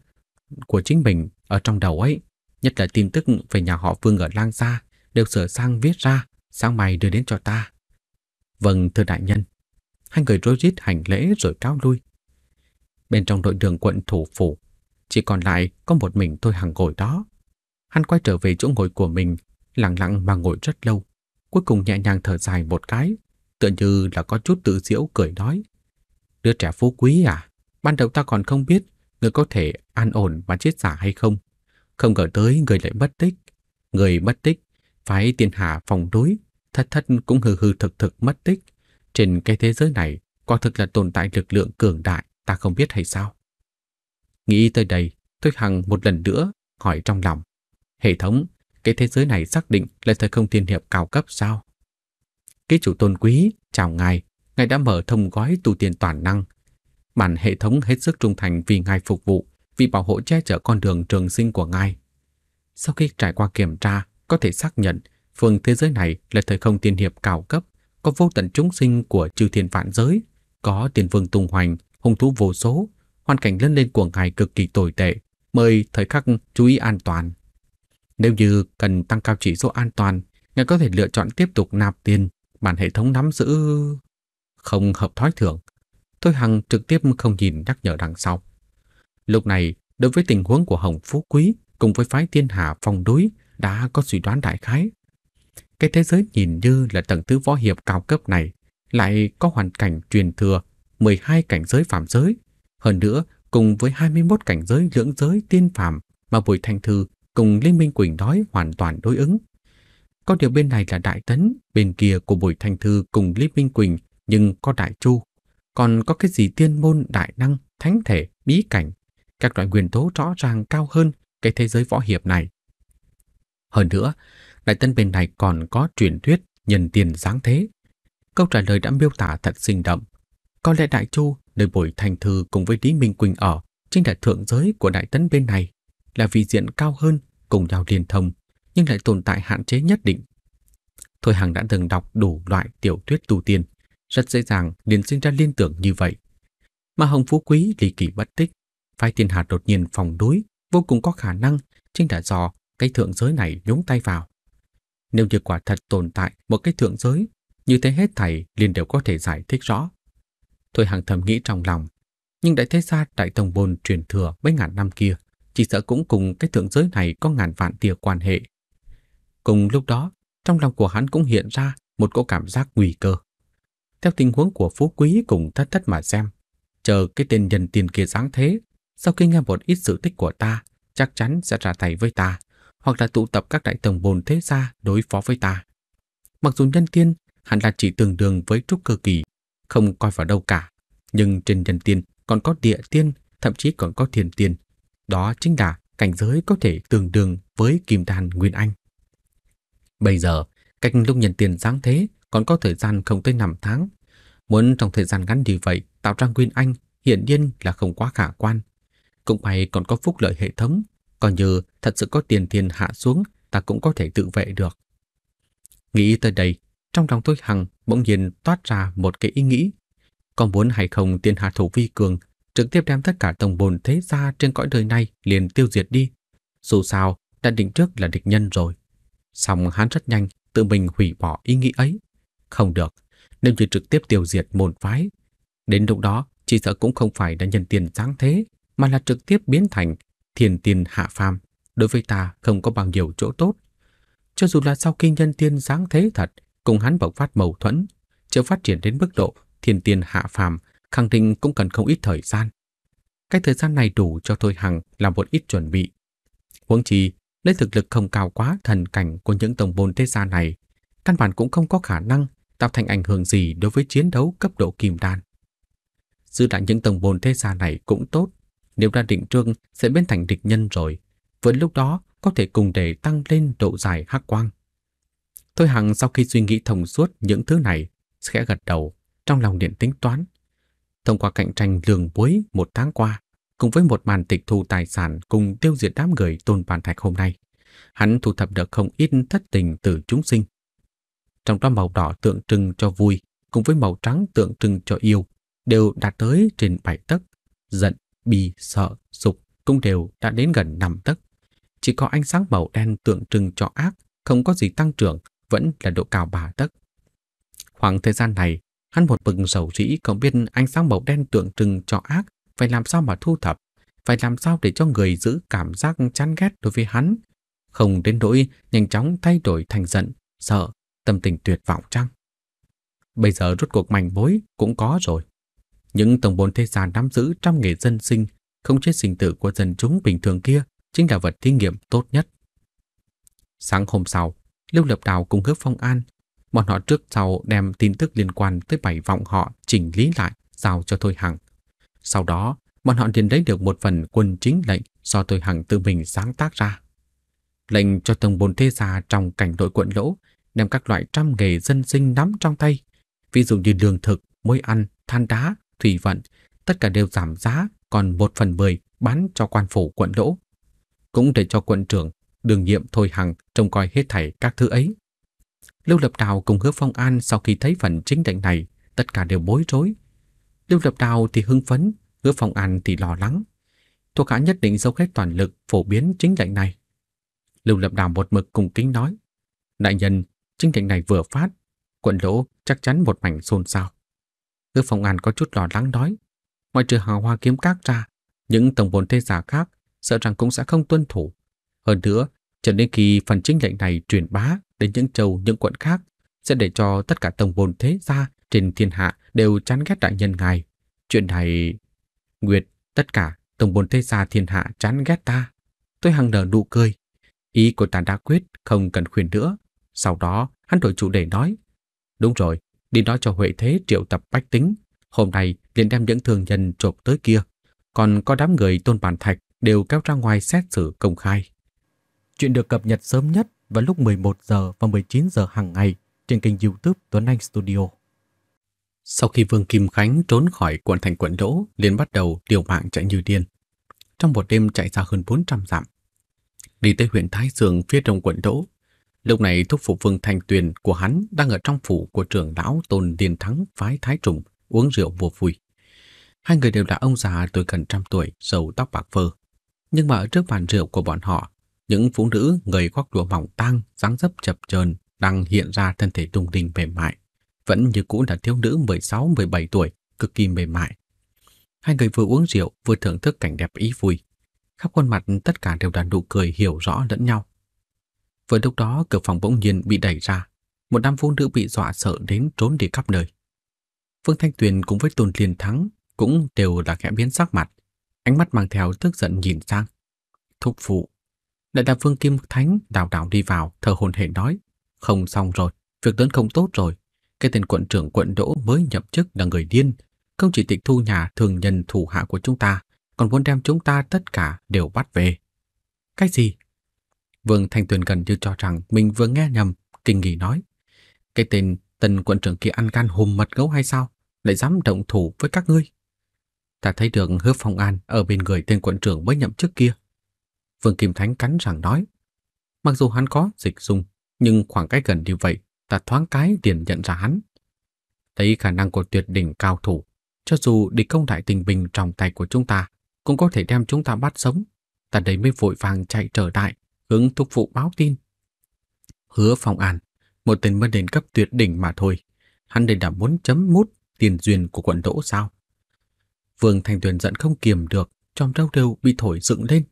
của chính mình ở trong đầu ấy, nhất là tin tức về nhà họ Vương ở Lang Gia, đều sửa sang viết ra, sáng mai đưa đến cho ta. Vâng, thưa đại nhân. Hai người rối rít hành lễ rồi cáo lui. Bên trong đội đường quận thủ phủ, chỉ còn lại có một mình Thôi Hằng ngồi đó. Hắn quay trở về chỗ ngồi của mình, lặng lặng mà ngồi rất lâu, cuối cùng nhẹ nhàng thở dài một cái, tựa như là có chút tự giễu cười nói. Đứa trẻ phú quý à, ban đầu ta còn không biết người có thể an ổn và chết giả hay không. Không ngờ tới người lại mất tích. Người mất tích, phái tiên hạ phòng đối, thật thật cũng hừ hừ thực thực mất tích. Trên cái thế giới này, quả thực là tồn tại lực lượng cường đại, ta không biết hay sao. Nghĩ tới đây, Thôi Hằng một lần nữa hỏi trong lòng. Hệ thống, cái thế giới này xác định là thời không tiên hiệp cao cấp sao? Ký chủ tôn quý, chào ngài, ngài đã mở thông gói tu tiên toàn năng. Bản hệ thống hết sức trung thành vì ngài phục vụ, vì bảo hộ che chở con đường trường sinh của ngài. Sau khi trải qua kiểm tra, có thể xác nhận phương thế giới này là thời không tiên hiệp cao cấp, có vô tận chúng sinh của chư thiên vạn giới, có tiền vương tung hoành, hung thú vô số, hoàn cảnh lớn lên của ngài cực kỳ tồi tệ, mời thời khắc chú ý an toàn. Nếu như cần tăng cao chỉ số an toàn, ngài có thể lựa chọn tiếp tục nạp tiền, bản hệ thống nắm giữ không hợp thói thường. Thôi Hằng trực tiếp không nhìn nhắc nhở đằng sau. Lúc này, đối với tình huống của Hồng Phú Quý cùng với phái tiên hạ phong đối đã có suy đoán đại khái. Cái thế giới nhìn như là tầng thứ võ hiệp cao cấp này lại có hoàn cảnh truyền thừa mười hai cảnh giới phàm giới, hơn nữa cùng với hai mươi mốt cảnh giới lưỡng giới tiên phàm mà Bùi Thanh Thư cùng Liên Minh Quỳnh nói hoàn toàn đối ứng. Có điều bên này là Đại Tấn, bên kia của Bùi Thanh Thư cùng Liên Minh Quỳnh nhưng có Đại Chu, còn có cái gì tiên môn, đại năng, thánh thể, bí cảnh, các loại nguyên tố rõ ràng cao hơn cái thế giới võ hiệp này. Hơn nữa, Đại Tấn bên này còn có truyền thuyết nhân tiền giáng thế. Câu trả lời đã miêu tả thật sinh động. Có lẽ Đại Chu Nơi Bùi Thành Thư cùng với Lý Minh Quỳnh ở chính là thượng giới của Đại Tấn bên này, là vị diện cao hơn, cùng nhau liên thông, nhưng lại tồn tại hạn chế nhất định. Thôi Hằng đã từng đọc đủ loại tiểu thuyết tu tiên, rất dễ dàng liền sinh ra liên tưởng như vậy. Mà Hồng Phú Quý ly kỳ bất tích, phái Thiên Hà đột nhiên phòng đối, vô cùng có khả năng chính là do cái thượng giới này nhúng tay vào. Nếu như quả thật tồn tại một cái thượng giới, như thế hết thảy liền đều có thể giải thích rõ. Thôi Hằng thầm nghĩ trong lòng, nhưng đại thế gia Đại Tông Bôn truyền thừa mấy ngàn năm kia, chỉ sợ cũng cùng cái thượng giới này có ngàn vạn tia quan hệ. Cùng lúc đó, trong lòng của hắn cũng hiện ra một cỗ cảm giác nguy cơ. Theo tình huống của Phú Quý cùng Thất Thất mà xem, chờ cái tên nhân tiền kia giáng thế, sau khi nghe một ít sự tích của ta, chắc chắn sẽ ra tay với ta, hoặc là tụ tập các đại tổng bồn thế gia đối phó với ta. Mặc dù nhân tiên hẳn là chỉ tương đương với trúc cơ kỳ, không coi vào đâu cả, nhưng trên nhân tiên còn có địa tiên, thậm chí còn có thiên tiên. Đó chính là cảnh giới có thể tương đương với kim đan nguyên anh. Bây giờ, cách lúc nhân tiên giáng thế còn có thời gian không tới năm tháng. Muốn trong thời gian ngắn như vậy tạo ra nguyên anh hiển nhiên là không quá khả quan. Cũng may còn có phúc lợi hệ thống, còn như thật sự có tiền thiên hạ xuống, ta cũng có thể tự vệ được. Nghĩ tới đây, trong lòng Thôi Hằng bỗng nhiên toát ra một cái ý nghĩ. Còn muốn hay không tiên hạ thủ vi cường, trực tiếp đem tất cả tông bồn thế gia trên cõi đời này liền tiêu diệt đi. Dù sao, đã định trước là địch nhân rồi. Xong hắn rất nhanh tự mình hủy bỏ ý nghĩ ấy. Không được, nếu như trực tiếp tiêu diệt môn phái, đến lúc đó chỉ sợ cũng không phải là nhân tiền giáng thế, mà là trực tiếp biến thành thiên tiên hạ phàm, đối với ta không có bao nhiêu chỗ tốt. Cho dù là sau khi nhân tiên giáng thế thật, cùng hắn bộc phát mâu thuẫn, chưa phát triển đến mức độ thiên tiên hạ phàm, khẳng định cũng cần không ít thời gian. Cái thời gian này đủ cho Thôi Hằng làm một ít chuẩn bị. Huống chi lấy thực lực không cao quá thần cảnh của những tổng bồn thế gia này, căn bản cũng không có khả năng tạo thành ảnh hưởng gì đối với chiến đấu cấp độ kim đan. Giữ lại những tổng bồn thế gia này cũng tốt, nếu đã định trương sẽ biến thành địch nhân rồi, vẫn lúc đó có thể cùng để tăng lên độ dài hắc quang. Thôi Hằng sau khi suy nghĩ thông suốt những thứ này, khẽ gật đầu, trong lòng điện tính toán. Thông qua cạnh tranh lường bối một tháng qua, cùng với một màn tịch thu tài sản cùng tiêu diệt đám người Tôn Bàn Thạch hôm nay, hắn thu thập được không ít thất tình từ chúng sinh. Trong đó màu đỏ tượng trưng cho vui, cùng với màu trắng tượng trưng cho yêu, đều đạt tới trên bảy tấc. Giận, bi, sợ, sục cũng đều đã đến gần năm tấc. Chỉ có ánh sáng màu đen tượng trưng cho ác, không có gì tăng trưởng, vẫn là độ cao ba tấc. Khoảng thời gian này, hắn một bừng sầu rĩ không biết ánh sáng màu đen tượng trưng cho ác phải làm sao mà thu thập, phải làm sao để cho người giữ cảm giác chán ghét đối với hắn, không đến nỗi nhanh chóng thay đổi thành giận, sợ, tâm tình tuyệt vọng chăng? Bây giờ rốt cuộc manh mối cũng có rồi. Những tổng bồn thế gia nắm giữ trong nghề dân sinh, không chết sinh tử của dân chúng bình thường kia chính là vật thí nghiệm tốt nhất. Sáng hôm sau, Lưu Lập Đào cùng Hứa Phong An, bọn họ trước sau đem tin tức liên quan tới bảy vọng họ chỉnh lý lại giao cho Thôi Hằng. Sau đó, bọn họ liền lấy được một phần quân chính lệnh do Thôi Hằng tự mình sáng tác ra. Lệnh cho tổng bồn thế gia trong cảnh nội quận lỗ đem các loại trăm nghề dân sinh nắm trong tay, ví dụ như lương thực, muối ăn, than đá, thủy vận, tất cả đều giảm giá còn một phần mười bán cho quan phủ quận lỗ, cũng để cho quận trưởng đương nhiệm Thôi Hằng trông coi hết thảy các thứ ấy. Lưu Lập Đào cùng Hứa Phong An sau khi thấy phần chính lệnh này, tất cả đều bối rối. Lưu Lập Đào thì hưng phấn, Hứa Phong An thì lo lắng. Thuộc hạ nhất định dốc hết toàn lực phổ biến chính lệnh này. Lưu Lập Đào một mực cùng kính nói: đại nhân, chính lệnh này vừa phát, quận lỗ chắc chắn một mảnh xôn xao. Hứa Phong An có chút lo lắng nói: ngoại trừ Hào Hoa Kiếm các ra, những tổng bồn thế gia khác sợ rằng cũng sẽ không tuân thủ. Hơn nữa, cho đến khi phần chính lệnh này truyền bá đến những châu, những quận khác, sẽ để cho tất cả tổng bồn thế gia trên thiên hạ đều chán ghét đại nhân ngài. Chuyện này... Nguyệt, tất cả tổng bồn thế gia thiên hạ chán ghét ta. Tôi Hằng nở nụ cười. Ý của ta đã quyết, không cần khuyên nữa. Sau đó, hắn đổi chủ đề nói: đúng rồi, đi nói cho Huệ Thế triệu tập bách tính. Hôm nay liền đem những thương nhân trộm tới kia, còn có đám người Tôn Bàn Thạch đều kéo ra ngoài xét xử công khai. Chuyện được cập nhật sớm nhất vào lúc mười một giờ và mười chín giờ hàng ngày trên kênh YouTube Tuấn Anh Studio. Sau khi Vương Kim Khánh trốn khỏi quận thành quận đỗ, liền bắt đầu liều mạng chạy như điên. Trong một đêm chạy ra hơn bốn trăm dặm, đi tới huyện Thái Dương phía đông quận đỗ. Lúc này thúc phụ Vương Thanh Tuyền của hắn đang ở trong phủ của trưởng lão Tôn Liên Thắng phái Thái Trùng uống rượu mua vui. Hai người đều là ông già tuổi gần trăm tuổi, râu tóc bạc phơ. Nhưng mà ở trước bàn rượu của bọn họ, những phụ nữ người khoác lụa mỏng tang, dáng dấp chập chờn đang hiện ra thân thể đung đỉnh mềm mại, vẫn như cũ là thiếu nữ mười sáu mười bảy tuổi, cực kỳ mềm mại. Hai người vừa uống rượu vừa thưởng thức cảnh đẹp ý vui, khắp khuôn mặt tất cả đều là nụ cười hiểu rõ lẫn nhau. Vừa lúc đó cửa phòng bỗng nhiên bị đẩy ra, một đám phụ nữ bị dọa sợ đến trốn đi khắp nơi. Vương Thanh Tuyền cùng với Tôn Liên Thắng cũng đều là khẽ biến sắc mặt, ánh mắt mang theo tức giận nhìn sang. Thúc phụ, lại là Vương Kim Thánh đào đảo đi vào, thở hổn hển nói: không xong rồi, việc lớn không tốt rồi. Cái tên quận trưởng quận đỗ mới nhậm chức là người điên, không chỉ tịch thu nhà thường nhân thủ hạ của chúng ta, còn muốn đem chúng ta tất cả đều bắt về. Cái gì? Vương Thanh Tuyền gần như cho rằng mình vừa nghe nhầm, kinh nghi nói: cái tên tần quận trưởng kia ăn gan hùm mật gấu hay sao, lại dám động thủ với các ngươi? Ta thấy được Hứa Phong An ở bên người tên quận trưởng mới nhậm chức kia. Vương Kim Thánh cắn răng nói. Mặc dù hắn có dịch dung, nhưng khoảng cách gần như vậy, ta thoáng cái liền nhận ra hắn. Thấy khả năng của tuyệt đỉnh cao thủ, cho dù địch công đại tình bình trong tay của chúng ta, cũng có thể đem chúng ta bắt sống. Ta đấy mới vội vàng chạy trở lại, hướng thúc phụ báo tin. Hứa Phong An, một tên mới đến cấp tuyệt đỉnh mà thôi, hắn đây đã muốn chấm mút tiền duyên của quận đỗ sao? Vương Thanh Tuyền giận không kiềm được, chòm râu đều bị thổi dựng lên.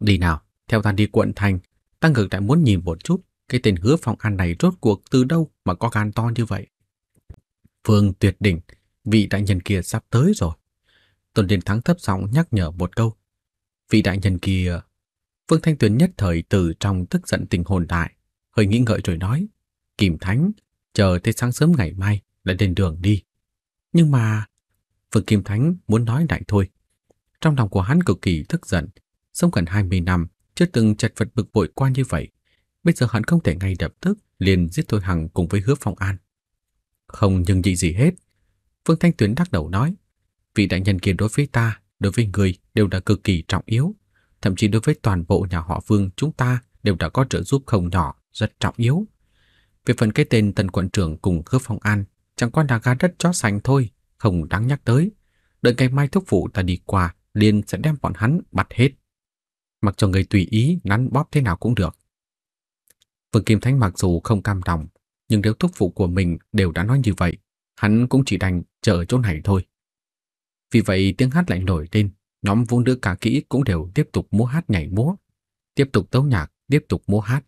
Đi nào, theo ta đi quận thành, ta ngược lại muốn nhìn một chút cái tên Hứa Phong An này rốt cuộc từ đâu mà có gan to như vậy. Vương tuyệt đỉnh, vị đại nhân kia sắp tới rồi. Tôn Liên Thắng thấp giọng nhắc nhở một câu. Vị đại nhân kia... Vương Thanh Tuyền nhất thời từ trong tức giận tình hồn đại, hơi nghĩ ngợi rồi nói: Kim Thánh, chờ tới sáng sớm ngày mai lại lên đường đi. Nhưng mà... Vương Kim Thánh muốn nói lại thôi. Trong lòng của hắn cực kỳ tức giận, sống gần hai mươi năm chưa từng chật vật bực bội qua như vậy. Bây giờ hắn không thể ngay lập tức liền giết Thôi Hằng cùng với Hứa Phong An. Không nhưng gì gì hết, Vương Thanh Tuyền đắc đầu nói. Vị đại nhân kia đối với ta, đối với người đều đã cực kỳ trọng yếu, thậm chí đối với toàn bộ nhà họ Vương chúng ta đều đã có trợ giúp không nhỏ, rất trọng yếu. Về phần cái tên tần quận trưởng cùng Hứa Phong An, chẳng qua là gà đất chó sành thôi, không đáng nhắc tới. Đợi ngày mai thúc phụ ta đi qua, liền sẽ đem bọn hắn bắt hết, mặc cho người tùy ý nắn bóp thế nào cũng được. Vương Kim Thánh mặc dù không cam lòng, nhưng nếu thúc phụ của mình đều đã nói như vậy, hắn cũng chỉ đành chờ chỗ này thôi. Vì vậy tiếng hát lại nổi lên, nhóm vũ nữ cả kỹ cũng đều tiếp tục múa hát nhảy múa, tiếp tục tấu nhạc, tiếp tục múa hát.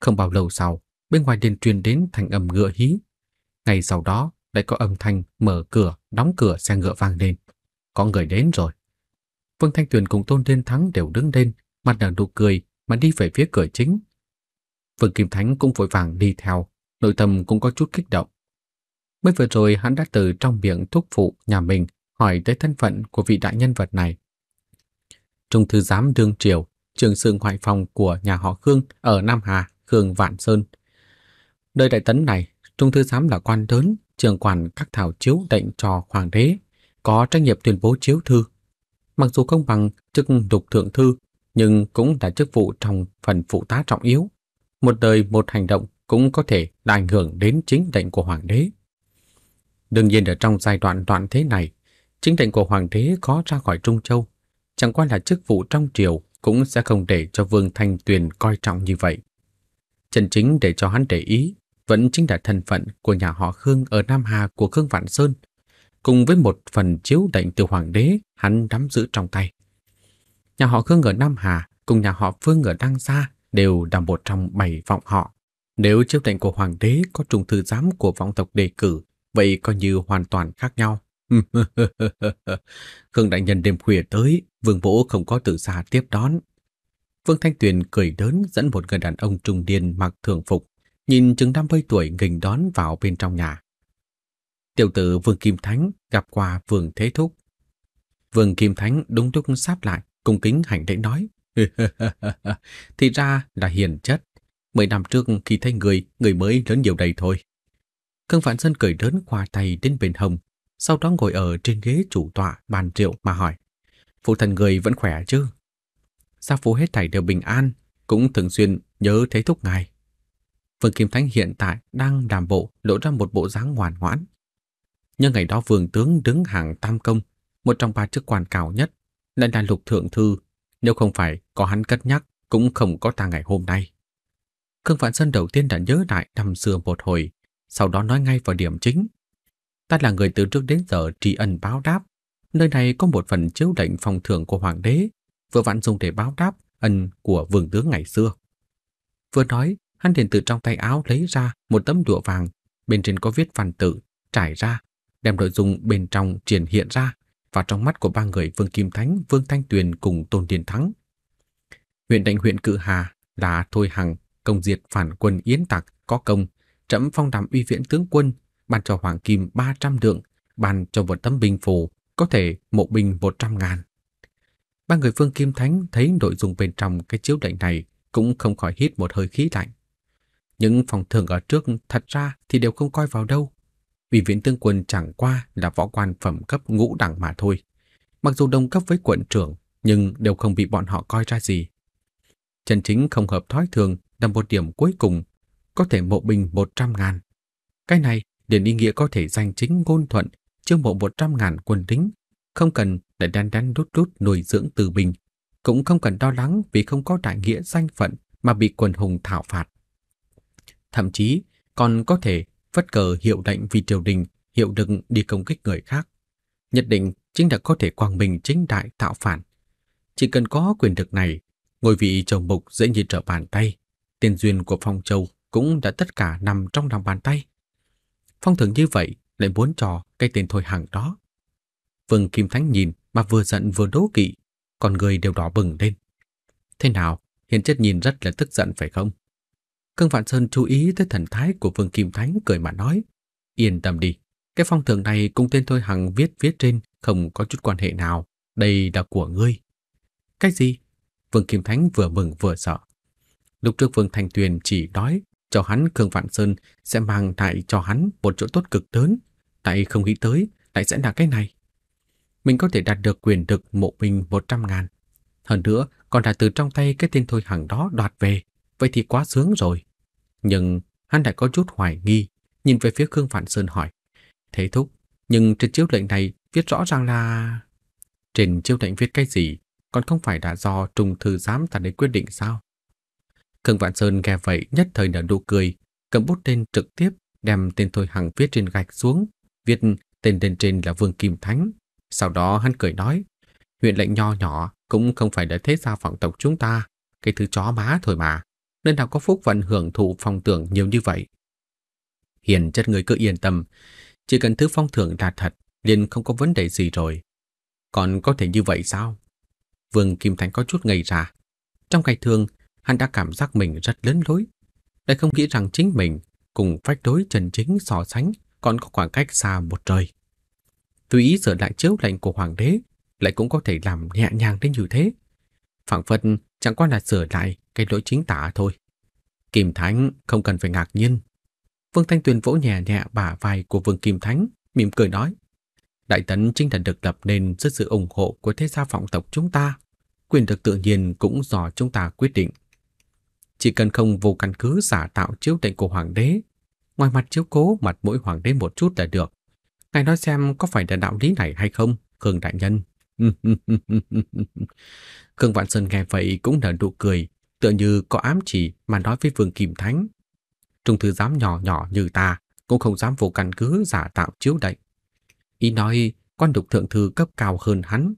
Không bao lâu sau, bên ngoài liền truyền đến thanh âm ngựa hí. Ngày sau đó lại có âm thanh mở cửa, đóng cửa xe ngựa vang lên. Có người đến rồi. Vương Thanh Tuyền cùng Tôn Liên Thắng đều đứng lên, mặt nở nụ cười mà đi về phía cửa chính. Vương Kim Thánh cũng vội vàng đi theo, nội tâm cũng có chút kích động. Mới vừa rồi hắn đã từ trong miệng thúc phụ nhà mình hỏi tới thân phận của vị đại nhân vật này. Trung thư giám đương triều, trường xương hoài phòng của nhà họ Khương ở Nam Hà, Khương Vạn Sơn. Nơi Đại Tấn này, Trung thư giám là quan lớn, trường quản các thảo chiếu lệnh cho hoàng đế, có trách nhiệm tuyên bố chiếu thư. Mặc dù không bằng chức lục thượng thư, nhưng cũng là chức vụ trong phần phụ tá trọng yếu. Một đời một hành động cũng có thể là ảnh hưởng đến chính lệnh của hoàng đế. Đương nhiên ở trong giai đoạn đoạn thế này, chính lệnh của hoàng đế có ra khỏi Trung Châu, chẳng qua là chức vụ trong triều cũng sẽ không để cho Vương Thanh Tuyền coi trọng như vậy. Chân chính để cho hắn để ý vẫn chính là thân phận của nhà họ Khương ở Nam Hà của Khương Vạn Sơn, cùng với một phần chiếu lệnh từ hoàng đế hắn nắm giữ trong tay. Nhà họ Khương ở Nam Hà cùng nhà họ Vương ở Lang Gia đều là một trong bảy vọng họ. Nếu chiếu lệnh của hoàng đế có trung thư giám của vọng tộc đề cử, vậy coi như hoàn toàn khác nhau. Khương đại nhân đêm khuya tới, Vương Vũ không có từ xa tiếp đón. Vương Thanh Tuyền cười lớn dẫn một người đàn ông trung niên mặc thường phục, nhìn chừng năm mươi tuổi nghênh đón vào bên trong nhà. Tiểu tử Vương Kim Thánh gặp qua Vương Thế Thúc. Vương Kim Thánh đúng lúc sáp lại, cung kính hành lễ nói. Thì ra là hiền chất. Mười năm trước khi thấy người, người mới lớn nhiều đầy thôi. Khương Vạn Sơn cởi đớn quà tay đến bên hông, sau đó ngồi ở trên ghế chủ tọa bàn rượu mà hỏi: "Phụ thần người vẫn khỏe chứ? Gia phụ hết thảy đều bình an, cũng thường xuyên nhớ thế thúc ngài." Vương Kim Thánh hiện tại đang đàm bộ, lộ ra một bộ dáng ngoan ngoãn. Như ngày đó vương tướng đứng hàng tam công, một trong ba chức quan cao nhất, lại là lục thượng thư, nếu không phải có hắn cất nhắc cũng không có ta ngày hôm nay. Khương Vạn Sơn đầu tiên đã nhớ lại năm xưa một hồi, sau đó nói ngay vào điểm chính: "Ta là người từ trước đến giờ tri ân báo đáp, nơi này có một phần chiếu lệnh phong thưởng của hoàng đế, vừa vặn dùng để báo đáp ân của vương tướng ngày xưa." Vừa nói, hắn liền từ trong tay áo lấy ra một tấm lụa vàng, bên trên có viết văn tự, trải ra, đem nội dung bên trong triển hiện ra, và trong mắt của ba người Vương Kim Thánh, Vương Thanh Tuyền cùng Tôn Liên Thắng. Huyện lệnh huyện Cự Hà là Thôi Hằng, công diệt phản quân Yến Tặc có công, trẫm phong làm uy viễn tướng quân, ban cho hoàng kim ba trăm lượng, ban cho một tấm binh phù, có thể mộ binh một trăm ngàn. Ba người Vương Kim Thánh thấy nội dung bên trong cái chiếu lệnh này cũng không khỏi hít một hơi khí lạnh. Những phòng thưởng ở trước thật ra thì đều không coi vào đâu. Ủy viên tướng quân chẳng qua là võ quan phẩm cấp ngũ đẳng mà thôi. Mặc dù đồng cấp với quận trưởng, nhưng đều không bị bọn họ coi ra gì. Chân chính không hợp thói thường là một điểm cuối cùng, có thể mộ binh một trăm ngàn. Cái này điển ý nghĩa có thể danh chính ngôn thuận, chiêu mộ một trăm ngàn quân lính, không cần để đan đan đút đút nuôi dưỡng từ bình, cũng không cần lo lắng vì không có đại nghĩa danh phận mà bị quần hùng thảo phạt. Thậm chí còn có thể phất cờ hiệu lệnh vì triều đình, hiệu lực đi công kích người khác. Nhất định chính là có thể quang minh chính đại tạo phản. Chỉ cần có quyền lực này, ngôi vị châu mục dễ như trở bàn tay, tiền duyên của phong châu cũng đã tất cả nằm trong lòng bàn tay. Phong thưởng như vậy lại muốn trò cái tên Thôi Hằng đó. Vương Kim Thánh nhìn mà vừa giận vừa đố kỵ, còn người đều đỏ bừng lên. Thế nào, hiện chất nhìn rất là tức giận phải không? Khương Vạn Sơn chú ý tới thần thái của Vương Kim Thánh, cười mà nói: "Yên tâm đi, cái phong thưởng này cùng tên Thôi Hằng viết viết trên không có chút quan hệ nào, đây là của ngươi." "Cái gì?" Vương Kim Thánh vừa mừng vừa sợ. Lúc trước Vương Thanh Tuyền chỉ nói cho hắn Khương Vạn Sơn sẽ mang lại cho hắn một chỗ tốt cực lớn, tại không nghĩ tới lại sẽ là cái này. Mình có thể đạt được quyền lực mộ binh một trăm ngàn, hơn nữa còn là từ trong tay cái tên Thôi Hằng đó đoạt về, vậy thì quá sướng rồi. Nhưng hắn lại có chút hoài nghi, nhìn về phía Khương Vạn Sơn hỏi: "Thế thúc, nhưng trên chiếu lệnh này viết rõ ràng là..." "Trên chiếu lệnh viết cái gì, còn không phải đã do Trung Thư Giám ta đến quyết định sao?" Khương Vạn Sơn nghe vậy nhất thời nở nụ cười, cầm bút lên trực tiếp đem tên Thôi Hằng viết trên gạch xuống, viết tên lên trên là Vương Kim Thánh. Sau đó hắn cười nói: "Huyện lệnh nho nhỏ cũng không phải là thế gia vọng tộc chúng ta, cái thứ chó má thôi mà, nên nào có phúc vận hưởng thụ phong thưởng nhiều như vậy." "Hiền chất người cứ yên tâm, chỉ cần thứ phong thưởng đạt thật liền không có vấn đề gì rồi." "Còn có thể như vậy sao?" Vương Kim Thánh có chút ngây ra. Trong ngày thường hắn đã cảm giác mình rất lớn lối, lại không nghĩ rằng chính mình cùng phách đối chân chính so sánh còn có khoảng cách xa một trời. Tùy ý sửa lại chiếu lệnh của hoàng đế lại cũng có thể làm nhẹ nhàng đến như thế, phảng phất chẳng qua là sửa lại cái lỗi chính tả thôi. "Kim Thánh không cần phải ngạc nhiên." Vương Thanh Tuyền vỗ nhẹ nhẹ bả vai của Vương Kim Thánh, mỉm cười nói: "Đại Tấn chính là được lập nên dưới sự ủng hộ của thế gia vọng tộc chúng ta, quyền lực tự nhiên cũng do chúng ta quyết định. Chỉ cần không vô căn cứ giả tạo chiếu lệnh của hoàng đế, ngoài mặt chiếu cố mặt mỗi hoàng đế một chút là được. Ngài nói xem có phải là đạo lý này hay không, Khương đại nhân?" Khương Vạn Sơn nghe vậy cũng nở nụ cười, tựa như có ám chỉ mà nói với Vương Kim Thánh: "Trung thư giám nhỏ nhỏ như ta cũng không dám vô căn cứ giả tạo chiếu đậy." Ý nói con đục thượng thư cấp cao hơn hắn,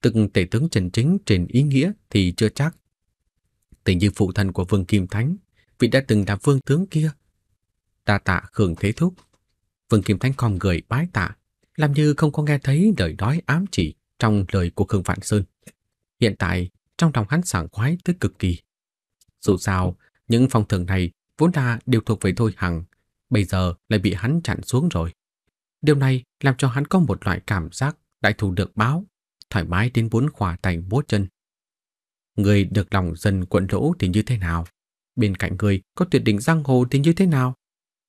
tức tể tướng chân chính trên ý nghĩa thì chưa chắc. Tình như phụ thân của Vương Kim Thánh, vị đã từng là vương tướng kia. "Đa tạ Khương thế thúc." Vương Kim Thánh khom người bái tạ, làm như không có nghe thấy lời nói ám chỉ trong lời của Khương Vạn Sơn. Hiện tại trong lòng hắn sảng khoái tới cực kỳ. Dù sao những phong thưởng này vốn là đều thuộc về Thôi Hằng, bây giờ lại bị hắn chặn xuống rồi. Điều này làm cho hắn có một loại cảm giác đại thù được báo, thoải mái đến bốn khỏa tay bố chân. "Người được lòng dân quận lỗ thì như thế nào? Bên cạnh người có tuyệt đỉnh giang hồ thì như thế nào?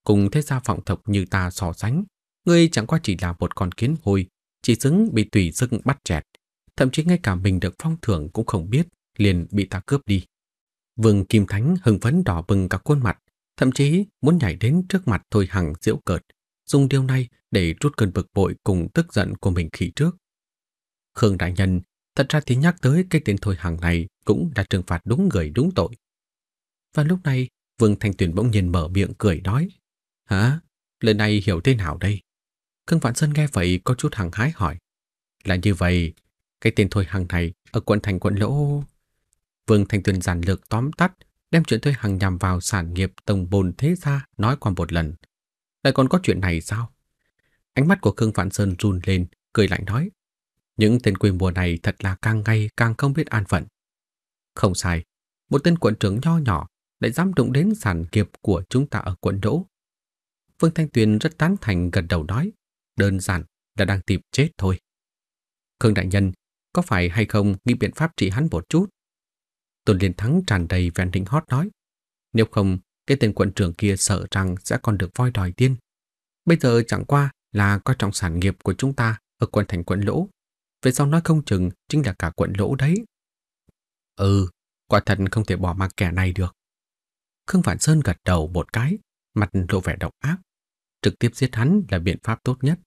cùng thế gia vọng tộc như ta so sánh, ngươi chẳng qua chỉ là một con kiến hôi, chỉ xứng bị tùy dưng bắt chẹt, thậm chí ngay cả mình được phong thưởng cũng không biết, liền bị ta cướp đi. Vương Kim Thánh hưng phấn đỏ bừng cả khuôn mặt, thậm chí muốn nhảy đến trước mặt Thôi Hằng giễu cợt, dùng điều này để rút cơn bực bội cùng tức giận của mình khi trước. Khương đại nhân, thật ra thì nhắc tới cái tên Thôi Hằng này cũng đã trừng phạt đúng người đúng tội. Và lúc này, Vương Thanh Tuyền bỗng nhiên mở miệng cười nói, hả? Lời này hiểu thế nào đây? Khương Vạn Sơn nghe vậy có chút hăng hái hỏi, là như vậy, cái tên Thôi Hằng này ở quận thành quận lỗ... Vương Thanh Tuyền giản lược tóm tắt, đem chuyện Thôi Hằng nhằm vào sản nghiệp tổng bồn thế gia nói qua một lần. Lại còn có chuyện này sao? Ánh mắt của Khương Vạn Sơn run lên, cười lạnh nói, những tên quê mùa này thật là càng ngày càng không biết an phận. Không sai, một tên quận trưởng nho nhỏ lại dám đụng đến sản nghiệp của chúng ta ở quận đỗ. Vương Thanh Tuyền rất tán thành gật đầu nói, đơn giản là đang tìm chết thôi. Khương đại nhân, có phải hay không nghĩ biện pháp trị hắn một chút? Tôn Liên Thắng tràn đầy vẻ nịnh hót nói, nếu không, cái tên quận trưởng kia sợ rằng sẽ còn được voi đòi tiên. Bây giờ chẳng qua là coi trọng sản nghiệp của chúng ta ở quận thành quận lỗ. Về sau nói không chừng chính là cả quận lỗ đấy. Ừ, quả thật không thể bỏ mặc kẻ này được. Khương Vạn Sơn gật đầu một cái, mặt lộ vẻ độc ác. Trực tiếp giết hắn là biện pháp tốt nhất,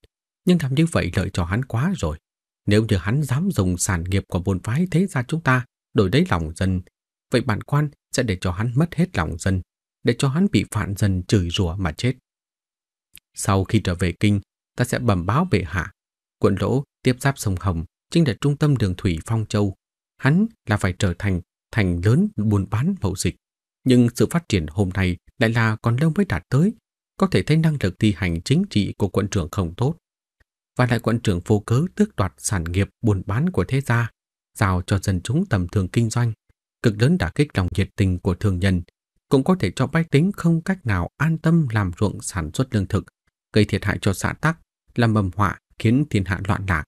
nhưng làm như vậy lợi cho hắn quá rồi. Nếu như hắn dám dùng sản nghiệp của môn phái thế gia chúng ta đổi lấy lòng dân, vậy bản quan sẽ để cho hắn mất hết lòng dân, để cho hắn bị phản dân chửi rủa mà chết. Sau khi trở về kinh, ta sẽ bẩm báo bệ hạ. Quận lỗ tiếp giáp sông Hồng, chính là trung tâm đường thủy Phong Châu. Hắn là phải trở thành thành lớn buôn bán mậu dịch, nhưng sự phát triển hôm nay lại là còn lâu mới đạt tới. Có thể thấy năng lực thi hành chính trị của quận trưởng không tốt, và lại quận trưởng vô cớ tước đoạt sản nghiệp buôn bán của thế gia, giao cho dân chúng tầm thường kinh doanh, cực lớn đả kích lòng nhiệt tình của thương nhân, cũng có thể cho bách tính không cách nào an tâm làm ruộng sản xuất lương thực, gây thiệt hại cho xã tắc, làm mầm họa khiến thiên hạ loạn lạc.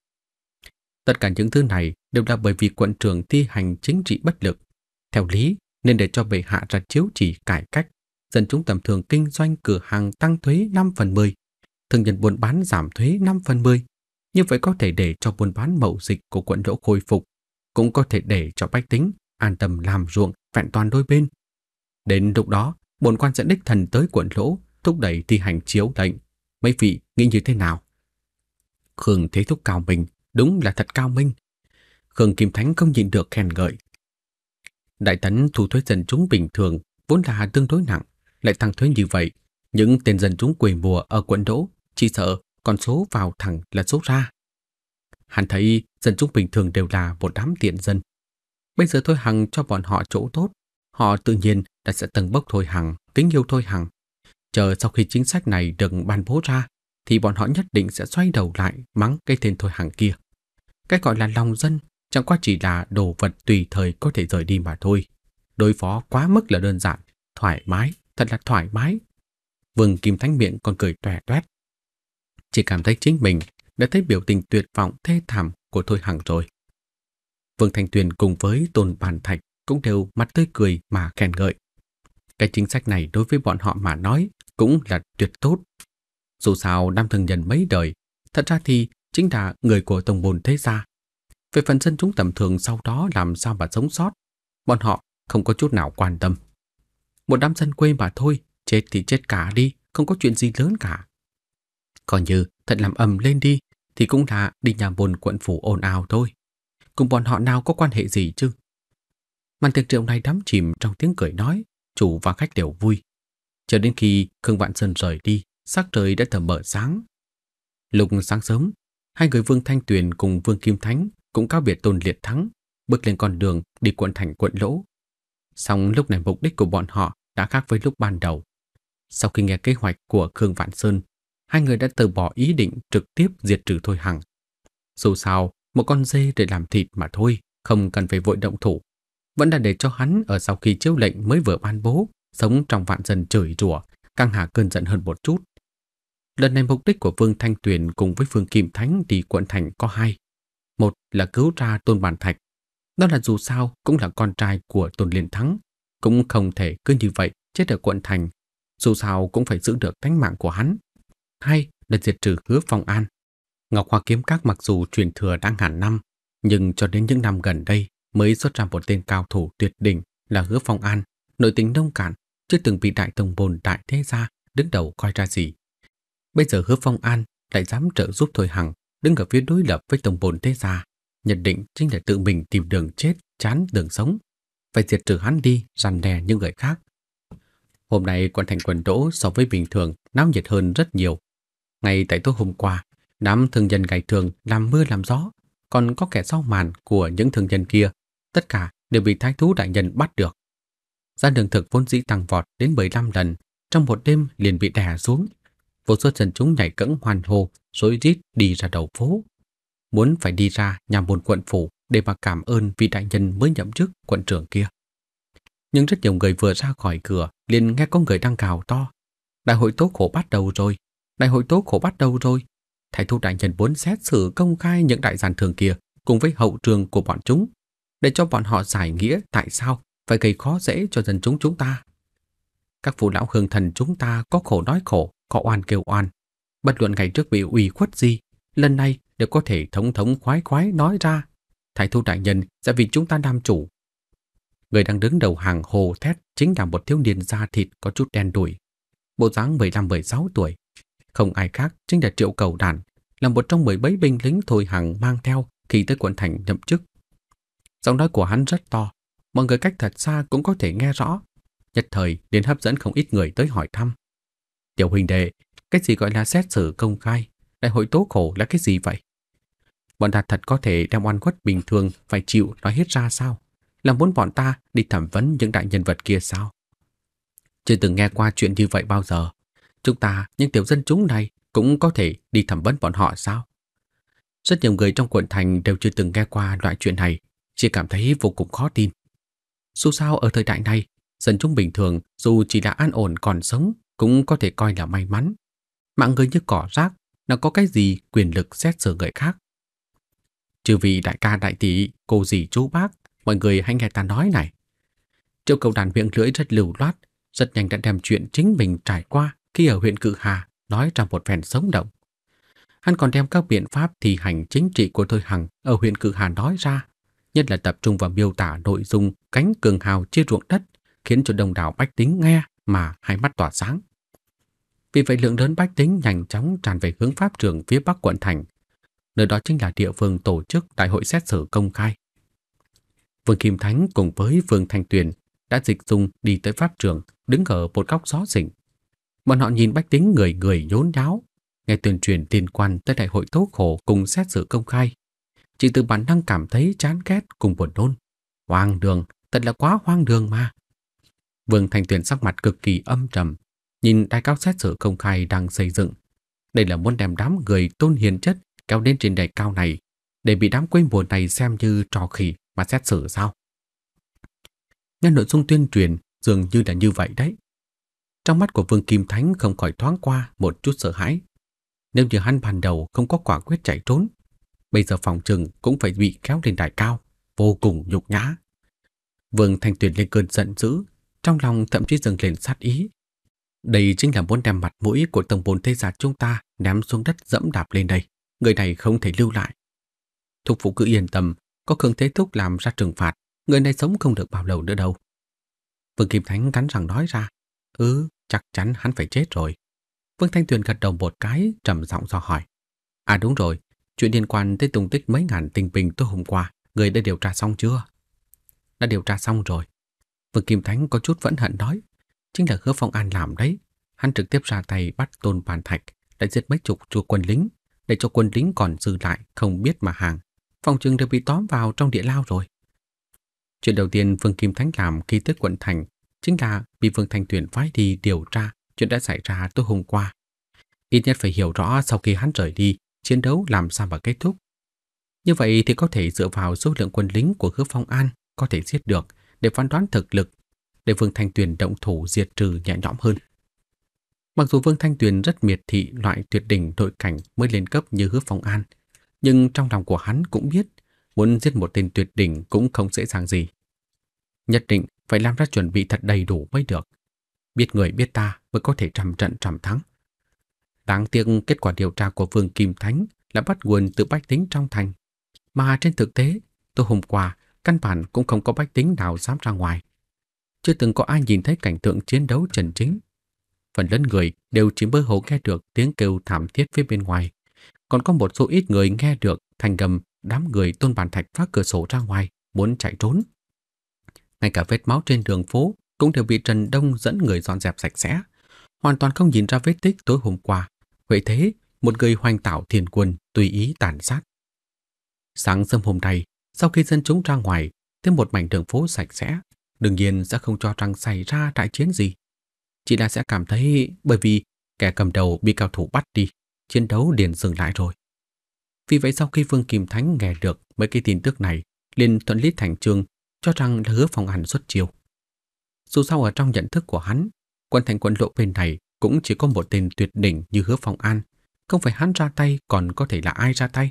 Tất cả những thứ này đều là bởi vì quận trưởng thi hành chính trị bất lực. Theo lý nên để cho bệ hạ ra chiếu chỉ cải cách, dân chúng tầm thường kinh doanh cửa hàng tăng thuế năm phần mười, thương nhân buôn bán giảm thuế năm phần mười. Như vậy có thể để cho buôn bán mậu dịch của quận lỗ khôi phục, cũng có thể để cho bách tính an tâm làm ruộng vẹn toàn đôi bên. Đến lúc đó, bổn quan sẽ đích thần tới quận lỗ thúc đẩy thi hành chiếu lệnh. Mấy vị nghĩ như thế nào? Khương Thế Thúc cao minh, đúng là thật cao minh. Khương Kim Thánh không nhịn được khen ngợi. Đại Tấn thu thuế dân chúng bình thường vốn là tương đối nặng, lại tăng thuế như vậy, những tên dân chúng quê mùa ở quận đỗ chỉ sợ còn số vào thẳng là số ra. Hắn thấy dân chúng bình thường đều là một đám tiện dân. Bây giờ Thôi Hằng cho bọn họ chỗ tốt, họ tự nhiên đã sẽ tầng bốc Thôi Hằng, kính yêu Thôi Hằng. Chờ sau khi chính sách này được ban bố ra, thì bọn họ nhất định sẽ xoay đầu lại mắng cái tên Thôi Hằng kia. Cái gọi là lòng dân chẳng qua chỉ là đồ vật tùy thời có thể rời đi mà thôi. Đối phó quá mức là đơn giản, thoải mái, thật là thoải mái. Vương Kim Thánh miệng còn cười toe toét. Chỉ cảm thấy chính mình đã thấy biểu tình tuyệt vọng thê thảm của Thôi Hằng rồi. Vương Thanh Tuyền cùng với Tôn Bàn Thạch cũng đều mặt tươi cười mà khen ngợi. Cái chính sách này đối với bọn họ mà nói cũng là tuyệt tốt. Dù sao nam thường nhân mấy đời, thật ra thì chính là người của tổng bồn thế gia. Về phần dân chúng tầm thường sau đó làm sao mà sống sót, bọn họ không có chút nào quan tâm. Một đám dân quê mà thôi, chết thì chết cả đi, không có chuyện gì lớn cả. Còn như thật làm ầm lên đi, thì cũng là đi nhà bồn quận phủ ồn ào thôi. Cùng bọn họ nào có quan hệ gì chứ? Màn tiệc rượu này đắm chìm trong tiếng cười nói, chủ và khách đều vui. Cho đến khi Khương Vạn Sơn rời đi, sắc trời đã tầm mờ sáng. Lúc sáng sớm, hai người Vương Thanh Tuyền cùng Vương Kim Thánh cũng cáo biệt Tôn Liệt Thắng, bước lên con đường đi quận thành quận lỗ. Song lúc này mục đích của bọn họ đã khác với lúc ban đầu. Sau khi nghe kế hoạch của Khương Vạn Sơn, hai người đã từ bỏ ý định trực tiếp diệt trừ Thôi Hằng. Dù sao, một con dê để làm thịt mà thôi, không cần phải vội động thủ. Vẫn là để cho hắn ở sau khi chiếu lệnh mới vừa ban bố, sống trong vạn dân chửi rủa, căng hà cơn giận hơn một chút. Lần này mục đích của Vương Thanh Tuyền cùng với Vương Kim Thánh đi quận thành có hai. Một là cứu ra Tôn Bàn Thạch. Đó là dù sao cũng là con trai của Tôn Liên Thắng, cũng không thể cứ như vậy chết ở quận thành. dù sao cũng phải giữ được tánh mạng của hắn, hay là diệt trừ Hứa Phong An. Ngọc Hòa Kiếm Các mặc dù truyền thừa đã ngàn năm, nhưng cho đến những năm gần đây mới xuất ra một tên cao thủ tuyệt đỉnh là Hứa Phong An, nội tính nông cạn, chưa từng bị đại tông môn đại thế gia đứng đầu coi ra gì. Bây giờ Hứa Phong An lại dám trợ giúp Thôi Hằng đứng ở phía đối lập với tông môn thế gia, nhận định chính là tự mình tìm đường chết, chán đường sống, phải diệt trừ hắn đi, răn đè những người khác. Hôm nay quận thành Quần Đỗ so với bình thường náo nhiệt hơn rất nhiều. Ngay tại tối hôm qua, đám thương nhân ngày thường làm mưa làm gió, còn có kẻ sau màn của những thương nhân kia, tất cả đều bị thái thú đại nhân bắt được. Giá đường thực vốn dĩ tăng vọt đến mười lăm lần, trong một đêm liền bị đè xuống. Vô số dân chúng nhảy cẫng hoan hô, rối rít đi ra đầu phố, muốn phải đi ra nhà môn quận phủ để mà cảm ơn vị đại nhân mới nhậm chức quận trưởng kia. Nhưng rất nhiều người vừa ra khỏi cửa liền nghe có người đang gào to: đại hội tố khổ bắt đầu rồi, đại hội tố khổ bắt đầu rồi. Thái thú đại nhân muốn xét xử công khai những đại gian thương kia cùng với hậu trường của bọn chúng, để cho bọn họ giải nghĩa tại sao phải gây khó dễ cho dân chúng chúng ta. Các phụ lão hương thần chúng ta có khổ nói khổ, có oan kêu oan, bất luận ngày trước bị ủy khuất gì, lần này đều có thể thống thống khoái khoái nói ra. Thái thú đại nhân sẽ vì chúng ta làm chủ. Người đang đứng đầu hàng hồ thét chính là một thiếu niên da thịt có chút đen đủi, bộ dáng mười lăm mười sáu tuổi, không ai khác chính là Triệu Cầu Đản, là một trong mười mấy binh lính Thôi Hằng mang theo khi tới quận thành nhậm chức. Giọng nói của hắn rất to, mọi người cách thật xa cũng có thể nghe rõ, nhất thời đến hấp dẫn không ít người tới hỏi thăm. Tiểu huynh đệ, cái gì gọi là xét xử công khai, đại hội tố khổ là cái gì vậy? Bọn ta thật có thể đem oan khuất bình thường phải chịu nói hết ra sao? Là muốn bọn ta đi thẩm vấn những đại nhân vật kia sao? Chưa từng nghe qua chuyện như vậy bao giờ. Chúng ta, những tiểu dân chúng này cũng có thể đi thẩm vấn bọn họ sao? Rất nhiều người trong quận thành đều chưa từng nghe qua loại chuyện này, chỉ cảm thấy vô cùng khó tin. Dù sao ở thời đại này, dân chúng bình thường dù chỉ là an ổn còn sống cũng có thể coi là may mắn. Mạng người như cỏ rác, nào có cái gì quyền lực xét xử người khác. Trừ vì đại ca đại tỷ, cô dì chú bác, mọi người hãy nghe ta nói này. Triệu Cầu Đàn miệng lưỡi rất lưu loát, rất nhanh đã đem chuyện chính mình trải qua khi ở huyện Cự Hà nói ra một phen sống động. Hắn còn đem các biện pháp thi hành chính trị của Thôi Hằng ở huyện Cự Hà nói ra, nhất là tập trung vào miêu tả nội dung cánh cường hào chia ruộng đất, khiến cho đông đảo bách tính nghe mà hai mắt tỏa sáng. Vì vậy lượng lớn bách tính nhanh chóng tràn về hướng pháp trường phía bắc quận thành, nơi đó chính là địa phương tổ chức đại hội xét xử công khai. Vương Kim Thánh cùng với Vương Thanh Tuyền đã dịch dung đi tới pháp trường, đứng ở một góc xó xỉnh. Bọn họ nhìn bách tính người người nhốn nháo, nghe tuyên truyền liên quan tới đại hội tố khổ cùng xét xử công khai, chỉ từ bản năng cảm thấy chán ghét cùng buồn nôn. Hoang đường, thật là quá hoang đường mà. Vương Thanh Tuyền sắc mặt cực kỳ âm trầm, nhìn đại cáo xét xử công khai đang xây dựng. Đây là muốn đem đám người tôn hiền chất kéo đến trên đài cao này, để bị đám quê mùa này xem như trò khỉ mà xét xử sao? Nhân nội dung tuyên truyền dường như là như vậy đấy. Trong mắt của Vương Kim Thánh không khỏi thoáng qua một chút sợ hãi. Nếu như hắn ban đầu không có quả quyết chạy trốn, bây giờ phòng trừng cũng phải bị kéo lên đài cao, vô cùng nhục nhã. Vương Thanh Tuyền lên cơn giận dữ, trong lòng thậm chí dâng lên sát ý. Đây chính là muốn đem mặt mũi của tông môn thế gia chúng ta ném xuống đất dẫm đạp lên đây, người này không thể lưu lại. Thục phụ cứ yên tâm, có Khương Thế Thúc làm ra trừng phạt, người này sống không được bao lâu nữa đâu. Vương Kim Thánh cắn răng nói ra. Ừ, chắc chắn hắn phải chết rồi. Vương Thanh Tuyền gật đầu một cái, trầm giọng dò hỏi. À đúng rồi, chuyện liên quan tới tung tích mấy ngàn tình bình tối hôm qua, người đã điều tra xong chưa? Đã điều tra xong rồi. Vương Kim Thánh có chút vẫn hận nói. Chính là Hứa Phong An làm đấy. Hắn trực tiếp ra tay bắt Tôn Bàn Thạch, đã giết mấy chục chùa quân lính, để cho quân lính còn dư lại không biết mà hàng. Phòng trừng đều bị tóm vào trong địa lao rồi. Chuyện đầu tiên Vương Kim Thánh làm khi tới quận thành chính là bị Vương Thanh Tuyền phái đi điều tra chuyện đã xảy ra tối hôm qua. Ít nhất phải hiểu rõ sau khi hắn rời đi, chiến đấu làm sao mà kết thúc. Như vậy thì có thể dựa vào số lượng quân lính của Hứa Phong An có thể giết được để phán đoán thực lực, để Vương Thanh Tuyền động thủ diệt trừ nhẹ nhõm hơn. Mặc dù Vương Thanh Tuyền rất miệt thị loại tuyệt đỉnh nội cảnh mới lên cấp như Hứa Phong An, nhưng trong lòng của hắn cũng biết muốn giết một tên tuyệt đỉnh cũng không dễ dàng gì. Nhất định phải làm ra chuẩn bị thật đầy đủ mới được. biết người biết ta mới có thể trăm trận trăm thắng. Đáng tiếc kết quả điều tra của Vương Kim Thánh là bắt nguồn từ bách tính trong thành, mà trên thực tế, tối hôm qua căn bản cũng không có bách tính nào dám ra ngoài. Chưa từng có ai nhìn thấy cảnh tượng chiến đấu chân chính. Phần lớn người đều chỉ mơ hồ nghe được tiếng kêu thảm thiết phía bên ngoài, còn có một số ít người nghe được thành gầm đám người Tôn Bàn Thạch phá cửa sổ ra ngoài muốn chạy trốn. Ngay cả vết máu trên đường phố cũng đều bị Trần Đông dẫn người dọn dẹp sạch sẽ, hoàn toàn không nhìn ra vết tích tối hôm qua. Huệ Thế, một người hoành tạo thiền quân, tùy ý tàn sát. Sáng sớm hôm nay, sau khi dân chúng ra ngoài, thêm một mảnh đường phố sạch sẽ, đương nhiên sẽ không cho rằng xảy ra đại chiến gì. Chỉ là sẽ cảm thấy bởi vì kẻ cầm đầu bị cao thủ bắt đi, chiến đấu liền dừng lại rồi. Vì vậy sau khi Vương Kim Thánh nghe được mấy cái tin tức này, liền thuận lý thành trương cho rằng là Hứa Phong An xuất chiêu. Dù sao ở trong nhận thức của hắn, quân thành quân lộ bên này cũng chỉ có một tên tuyệt đỉnh như Hứa Phong An, không phải hắn ra tay còn có thể là ai ra tay.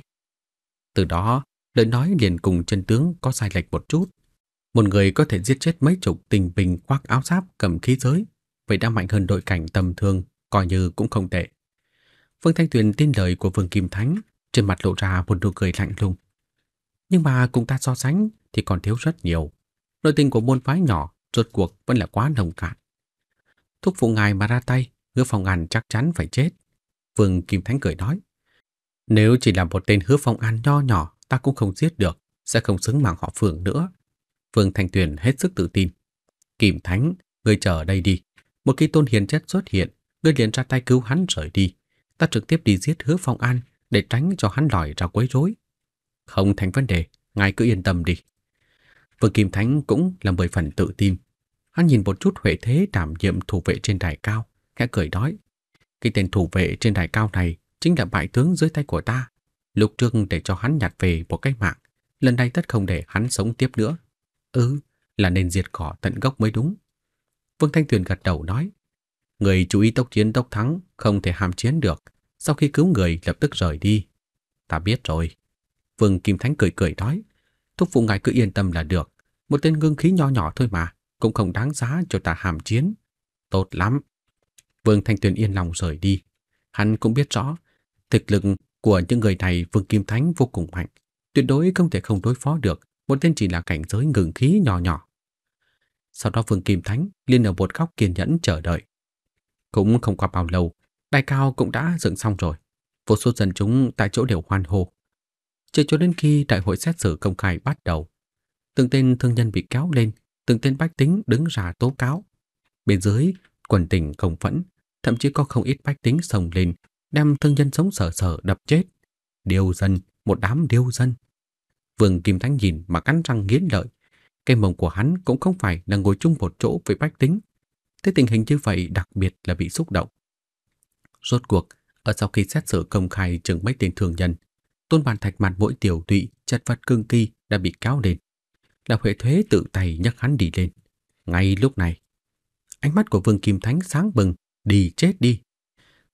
Từ đó, lời nói liền cùng chân tướng có sai lệch một chút. Một người có thể giết chết mấy chục tình bình khoác áo giáp cầm khí giới, vậy đã mạnh hơn đội cảnh tầm thường, coi như cũng không tệ. Vương Thanh Tuyền tin lời của Vương Kim Thánh, trên mặt lộ ra một nụ cười lạnh lùng. Nhưng mà cùng ta so sánh thì còn thiếu rất nhiều. Nội tình của môn phái nhỏ rốt cuộc vẫn là quá nồng cạn. Thúc phụ ngài mà ra tay, Hứa Phong An chắc chắn phải chết. Vương Kim Thánh cười nói. Nếu chỉ là một tên Hứa Phong An nho nhỏ ta cũng không giết được, sẽ không xứng mạng họ Phường nữa. Vương Thanh Tuyền hết sức tự tin. Kim Thánh, ngươi chờ ở đây đi. Một khi Tôn Hiền Chất xuất hiện, ngươi liền ra tay cứu hắn rời đi. Ta trực tiếp đi giết Hứa Phong An để tránh cho hắn lòi ra quấy rối. Không thành vấn đề, ngài cứ yên tâm đi. Vương Kim Thánh cũng là mười phần tự tin. Hắn nhìn một chút Huệ Thế đảm nhiệm thủ vệ trên đài cao, khẽ cười nói. Cái tên thủ vệ trên đài cao này chính là bại tướng dưới tay của ta. Lúc trước để cho hắn nhặt về một cái mạng, lần này tất không để hắn sống tiếp nữa. Ừ, là nên diệt cỏ tận gốc mới đúng. Vương Thanh Tuyền gật đầu nói. Người chú ý tốc chiến tốc thắng, không thể hàm chiến được. Sau khi cứu người lập tức rời đi. Ta biết rồi. Vương Kim Thánh cười cười nói. Thúc phụ ngài cứ yên tâm là được. Một tên ngưng khí nho nhỏ thôi mà, cũng không đáng giá cho ta hàm chiến. Tốt lắm. Vương Thanh Tuyền yên lòng rời đi. Hắn cũng biết rõ thực lực của những người này. Vương Kim Thánh vô cùng mạnh, tuyệt đối không thể không đối phó được một tên chỉ là cảnh giới ngừng khí nhỏ nhỏ. Sau đó Vương Kim Thánh liền ở một góc kiên nhẫn chờ đợi. Cũng không qua bao lâu, đài cao cũng đã dựng xong rồi. Vô số dân chúng tại chỗ đều hoan hô. Chờ cho đến khi đại hội xét xử công khai bắt đầu, từng tên thương nhân bị kéo lên, từng tên bách tính đứng ra tố cáo. Bên dưới quần tình không phẫn, thậm chí có không ít bách tính xông lên, đem thương nhân sống sờ sờ đập chết. Điêu dân, một đám điêu dân. Vương Kim Thánh nhìn mà cắn răng nghiến lợi. Cái mông của hắn cũng không phải là ngồi chung một chỗ với bách tính. Thế tình hình như vậy đặc biệt là bị xúc động. Rốt cuộc, ở sau khi xét xử công khai chừng mấy tên thương nhân, Tôn Bàn Thạch mặt mỗi tiểu tụy chật vật cương kỳ đã bị kéo lên. Là Huệ Thuế tự tay nhấc hắn đi lên. Ngay lúc này, ánh mắt của Vương Kim Thánh sáng bừng. Đi chết đi.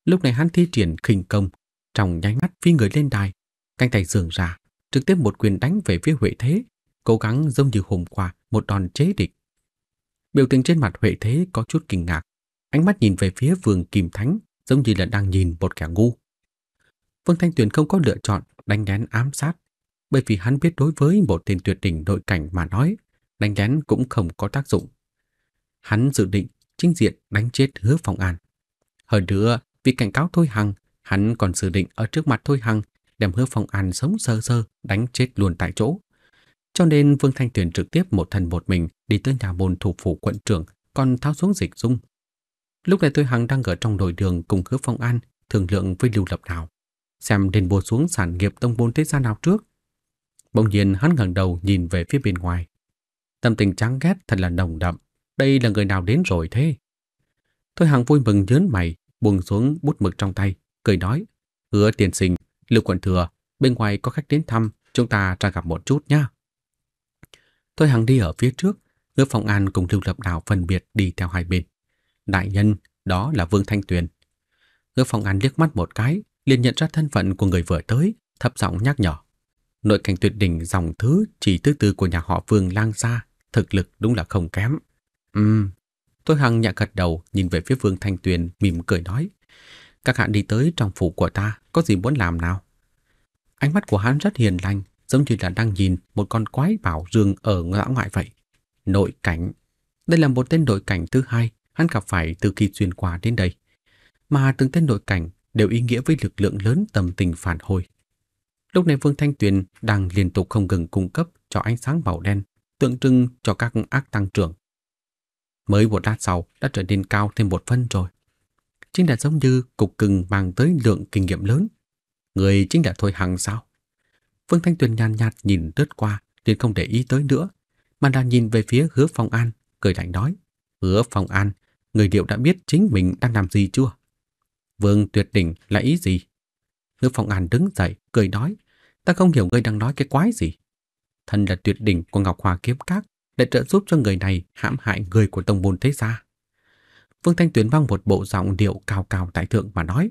Lúc này hắn thi triển khinh công, trong nháy mắt phi người lên đài, cánh tay giương ra, trực tiếp một quyền đánh về phía Huệ Thế, cố gắng giống như hôm qua một đòn chế địch. Biểu tình trên mặt Huệ Thế có chút kinh ngạc, ánh mắt nhìn về phía Vương Kim Thánh giống như là đang nhìn một kẻ ngu. Vương Thanh Tuyền không có lựa chọn đánh lén ám sát, bởi vì hắn biết đối với một tên tuyệt đỉnh nội cảnh mà nói, đánh lén cũng không có tác dụng. Hắn dự định chính diện đánh chết Hứa Phong An. Hơn nữa, vì cảnh cáo Thôi Hằng, hắn còn dự định ở trước mặt Thôi Hằng đem Hứa Phong An sống sơ sơ đánh chết luôn tại chỗ. Cho nên Vương Thanh Tuyền trực tiếp một thân một mình đi tới nhà môn thủ phủ quận trưởng, còn tháo xuống dịch dung. Lúc này Thôi Hằng đang ở trong nội đường cùng Hứa Phong An thương lượng với Lưu Lập Đào, xem đền bùa xuống sản nghiệp tông môn thế gia nào trước. Bỗng nhiên hắn ngẩng đầu nhìn về phía bên ngoài, tâm tình chán ghét thật là nồng đậm. Đây là người nào đến rồi thế? Thôi Hằng vui mừng nhớn mày, buông xuống bút mực trong tay, cười nói. Hứa tiền sinh, Lưu quận thừa, bên ngoài có khách đến thăm, chúng ta ra gặp một chút nha. Thôi Hằng đi ở phía trước, Hứa Phong An cùng Lưu Lập Đào phân biệt đi theo hai bên. Đại nhân, đó là Vương Thanh Tuyền. Hứa Phong An liếc mắt một cái, liền nhận ra thân phận của người vừa tới, thấp giọng nhắc nhở. Nội cảnh tuyệt đỉnh dòng thứ chỉ thứ tư của nhà họ Vương Lang Gia, thực lực đúng là không kém. Ừm, Thôi Hằng nhẹ gật đầu, nhìn về phía Vương Thanh Tuyền mỉm cười nói: Các hạn đi tới trong phủ của ta, có gì muốn làm nào? Ánh mắt của hắn rất hiền lành, giống như là đang nhìn một con quái bảo dương ở ngã ngoại vậy. Nội cảnh. Đây là một tên nội cảnh thứ hai hắn gặp phải từ khi xuyên qua đến đây. Mà từng tên nội cảnh đều ý nghĩa với lực lượng lớn tầm tình phản hồi. Lúc này Vương Thanh Tuyền đang liên tục không ngừng cung cấp cho ánh sáng màu đen, tượng trưng cho các ác tăng trưởng. Mới một lát sau đã trở nên cao thêm một phân rồi. Chính là giống như cục cưng mang tới lượng kinh nghiệm lớn. Người chính là Thôi Hằng sao? Vương Thanh Tuyền nhàn nhạt nhìn lướt qua, liền không để ý tới nữa, mà đang nhìn về phía Hứa Phong An, cười lạnh nói: Hứa Phong An, người điệu đã biết chính mình đang làm gì chưa? Vương Tuyệt Đỉnh là ý gì? Hứa Phong An đứng dậy, cười nói: Ta không hiểu ngươi đang nói cái quái gì. Thần là tuyệt đỉnh của Ngọc Hòa Kiếm Các, để trợ giúp cho người này hãm hại người của tông môn thế gia. Vương Thanh Tuyền mang một bộ giọng điệu cao cao tại thượng mà nói: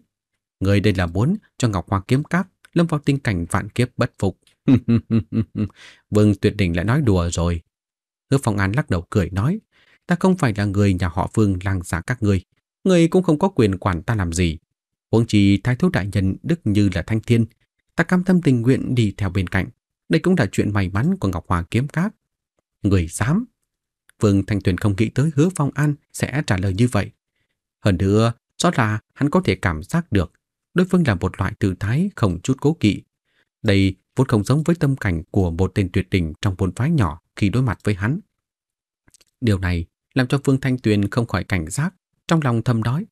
Người đây là muốn cho Ngọc Hoa Kiếm Các lâm vào tình cảnh vạn kiếp bất phục. Vương Tuyệt Đỉnh lại nói đùa rồi. Hứa Phong An lắc đầu cười nói: Ta không phải là người nhà họ Vương Lang Gia các ngươi, người cũng không có quyền quản ta làm gì. Huống chi thái thú đại nhân đức như là thanh thiên, ta cam tâm tình nguyện đi theo bên cạnh. Đây cũng là chuyện may mắn của Ngọc Hoa Kiếm Các. Người dám. Vương Thanh Tuyền không nghĩ tới Hứa Phong An sẽ trả lời như vậy. Hơn nữa, rõ là hắn có thể cảm giác được đối phương là một loại tư thái không chút cố kỵ. Đây vốn không giống với tâm cảnh của một tên tuyệt đỉnh trong môn phái nhỏ khi đối mặt với hắn. Điều này làm cho Vương Thanh Tuyền không khỏi cảnh giác, trong lòng thầm nói: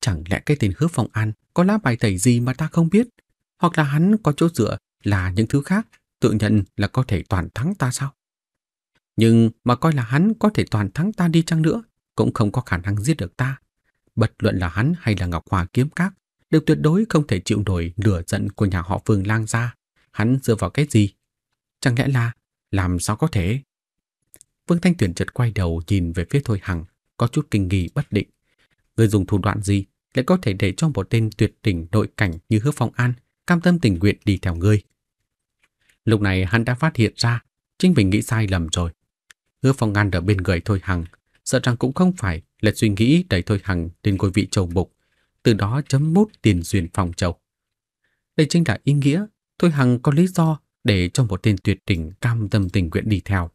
Chẳng lẽ cái tên Hứa Phong An có lá bài tẩy gì mà ta không biết? Hoặc là hắn có chỗ dựa là những thứ khác, tự nhận là có thể toàn thắng ta sao? Nhưng mà coi là hắn có thể toàn thắng ta đi chăng nữa, cũng không có khả năng giết được ta. Bất luận là hắn hay là Ngọc Hòa Kiếm Các, đều tuyệt đối không thể chịu nổi lửa giận của nhà họ Vương Lang Gia. Hắn dựa vào cái gì? Chẳng lẽ là làm sao có thể? Vương Thanh Tuyền chợt quay đầu nhìn về phía Thôi Hằng, có chút kinh nghi bất định. Người dùng thủ đoạn gì lại có thể để cho một tên tuyệt đỉnh nội cảnh như Hứa Phong An cam tâm tình nguyện đi theo ngươi? Lúc này hắn đã phát hiện ra chính mình nghĩ sai lầm rồi. Hứa Phong An ở bên người Thôi Hằng, sợ rằng cũng không phải là suy nghĩ đẩy Thôi Hằng đến ngôi vị châu mục, từ đó chấm mút tiền duyên phòng châu. Đây chính là ý nghĩa Thôi Hằng có lý do để cho một tên tuyệt đỉnh cam tâm tình nguyện đi theo.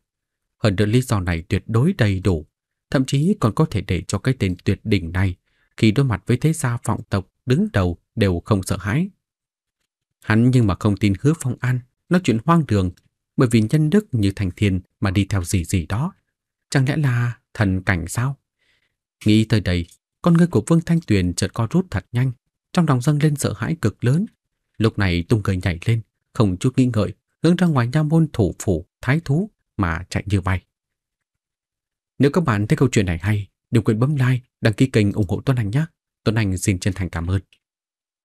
Hơn nữa lý do này tuyệt đối đầy đủ, thậm chí còn có thể để cho cái tên tuyệt đỉnh này khi đối mặt với thế gia vọng tộc đứng đầu đều không sợ hãi. Hắn nhưng mà không tin Hứa Phong An nói chuyện hoang đường, bởi vì nhân đức như thành thiên mà đi theo gì gì đó. Chẳng lẽ là thần cảnh sao? Nghĩ tới đây, con người của Vương Thanh Tuyền chợt co rút thật nhanh, trong lòng dâng lên sợ hãi cực lớn. Lúc này tung người nhảy lên, không chút nghĩ ngợi, hướng ra ngoài nha môn thủ phủ thái thú mà chạy như bay. Nếu các bạn thấy câu chuyện này hay, đừng quên bấm like, đăng ký kênh ủng hộ Tuấn Anh nhé. Tuấn Anh xin chân thành cảm ơn.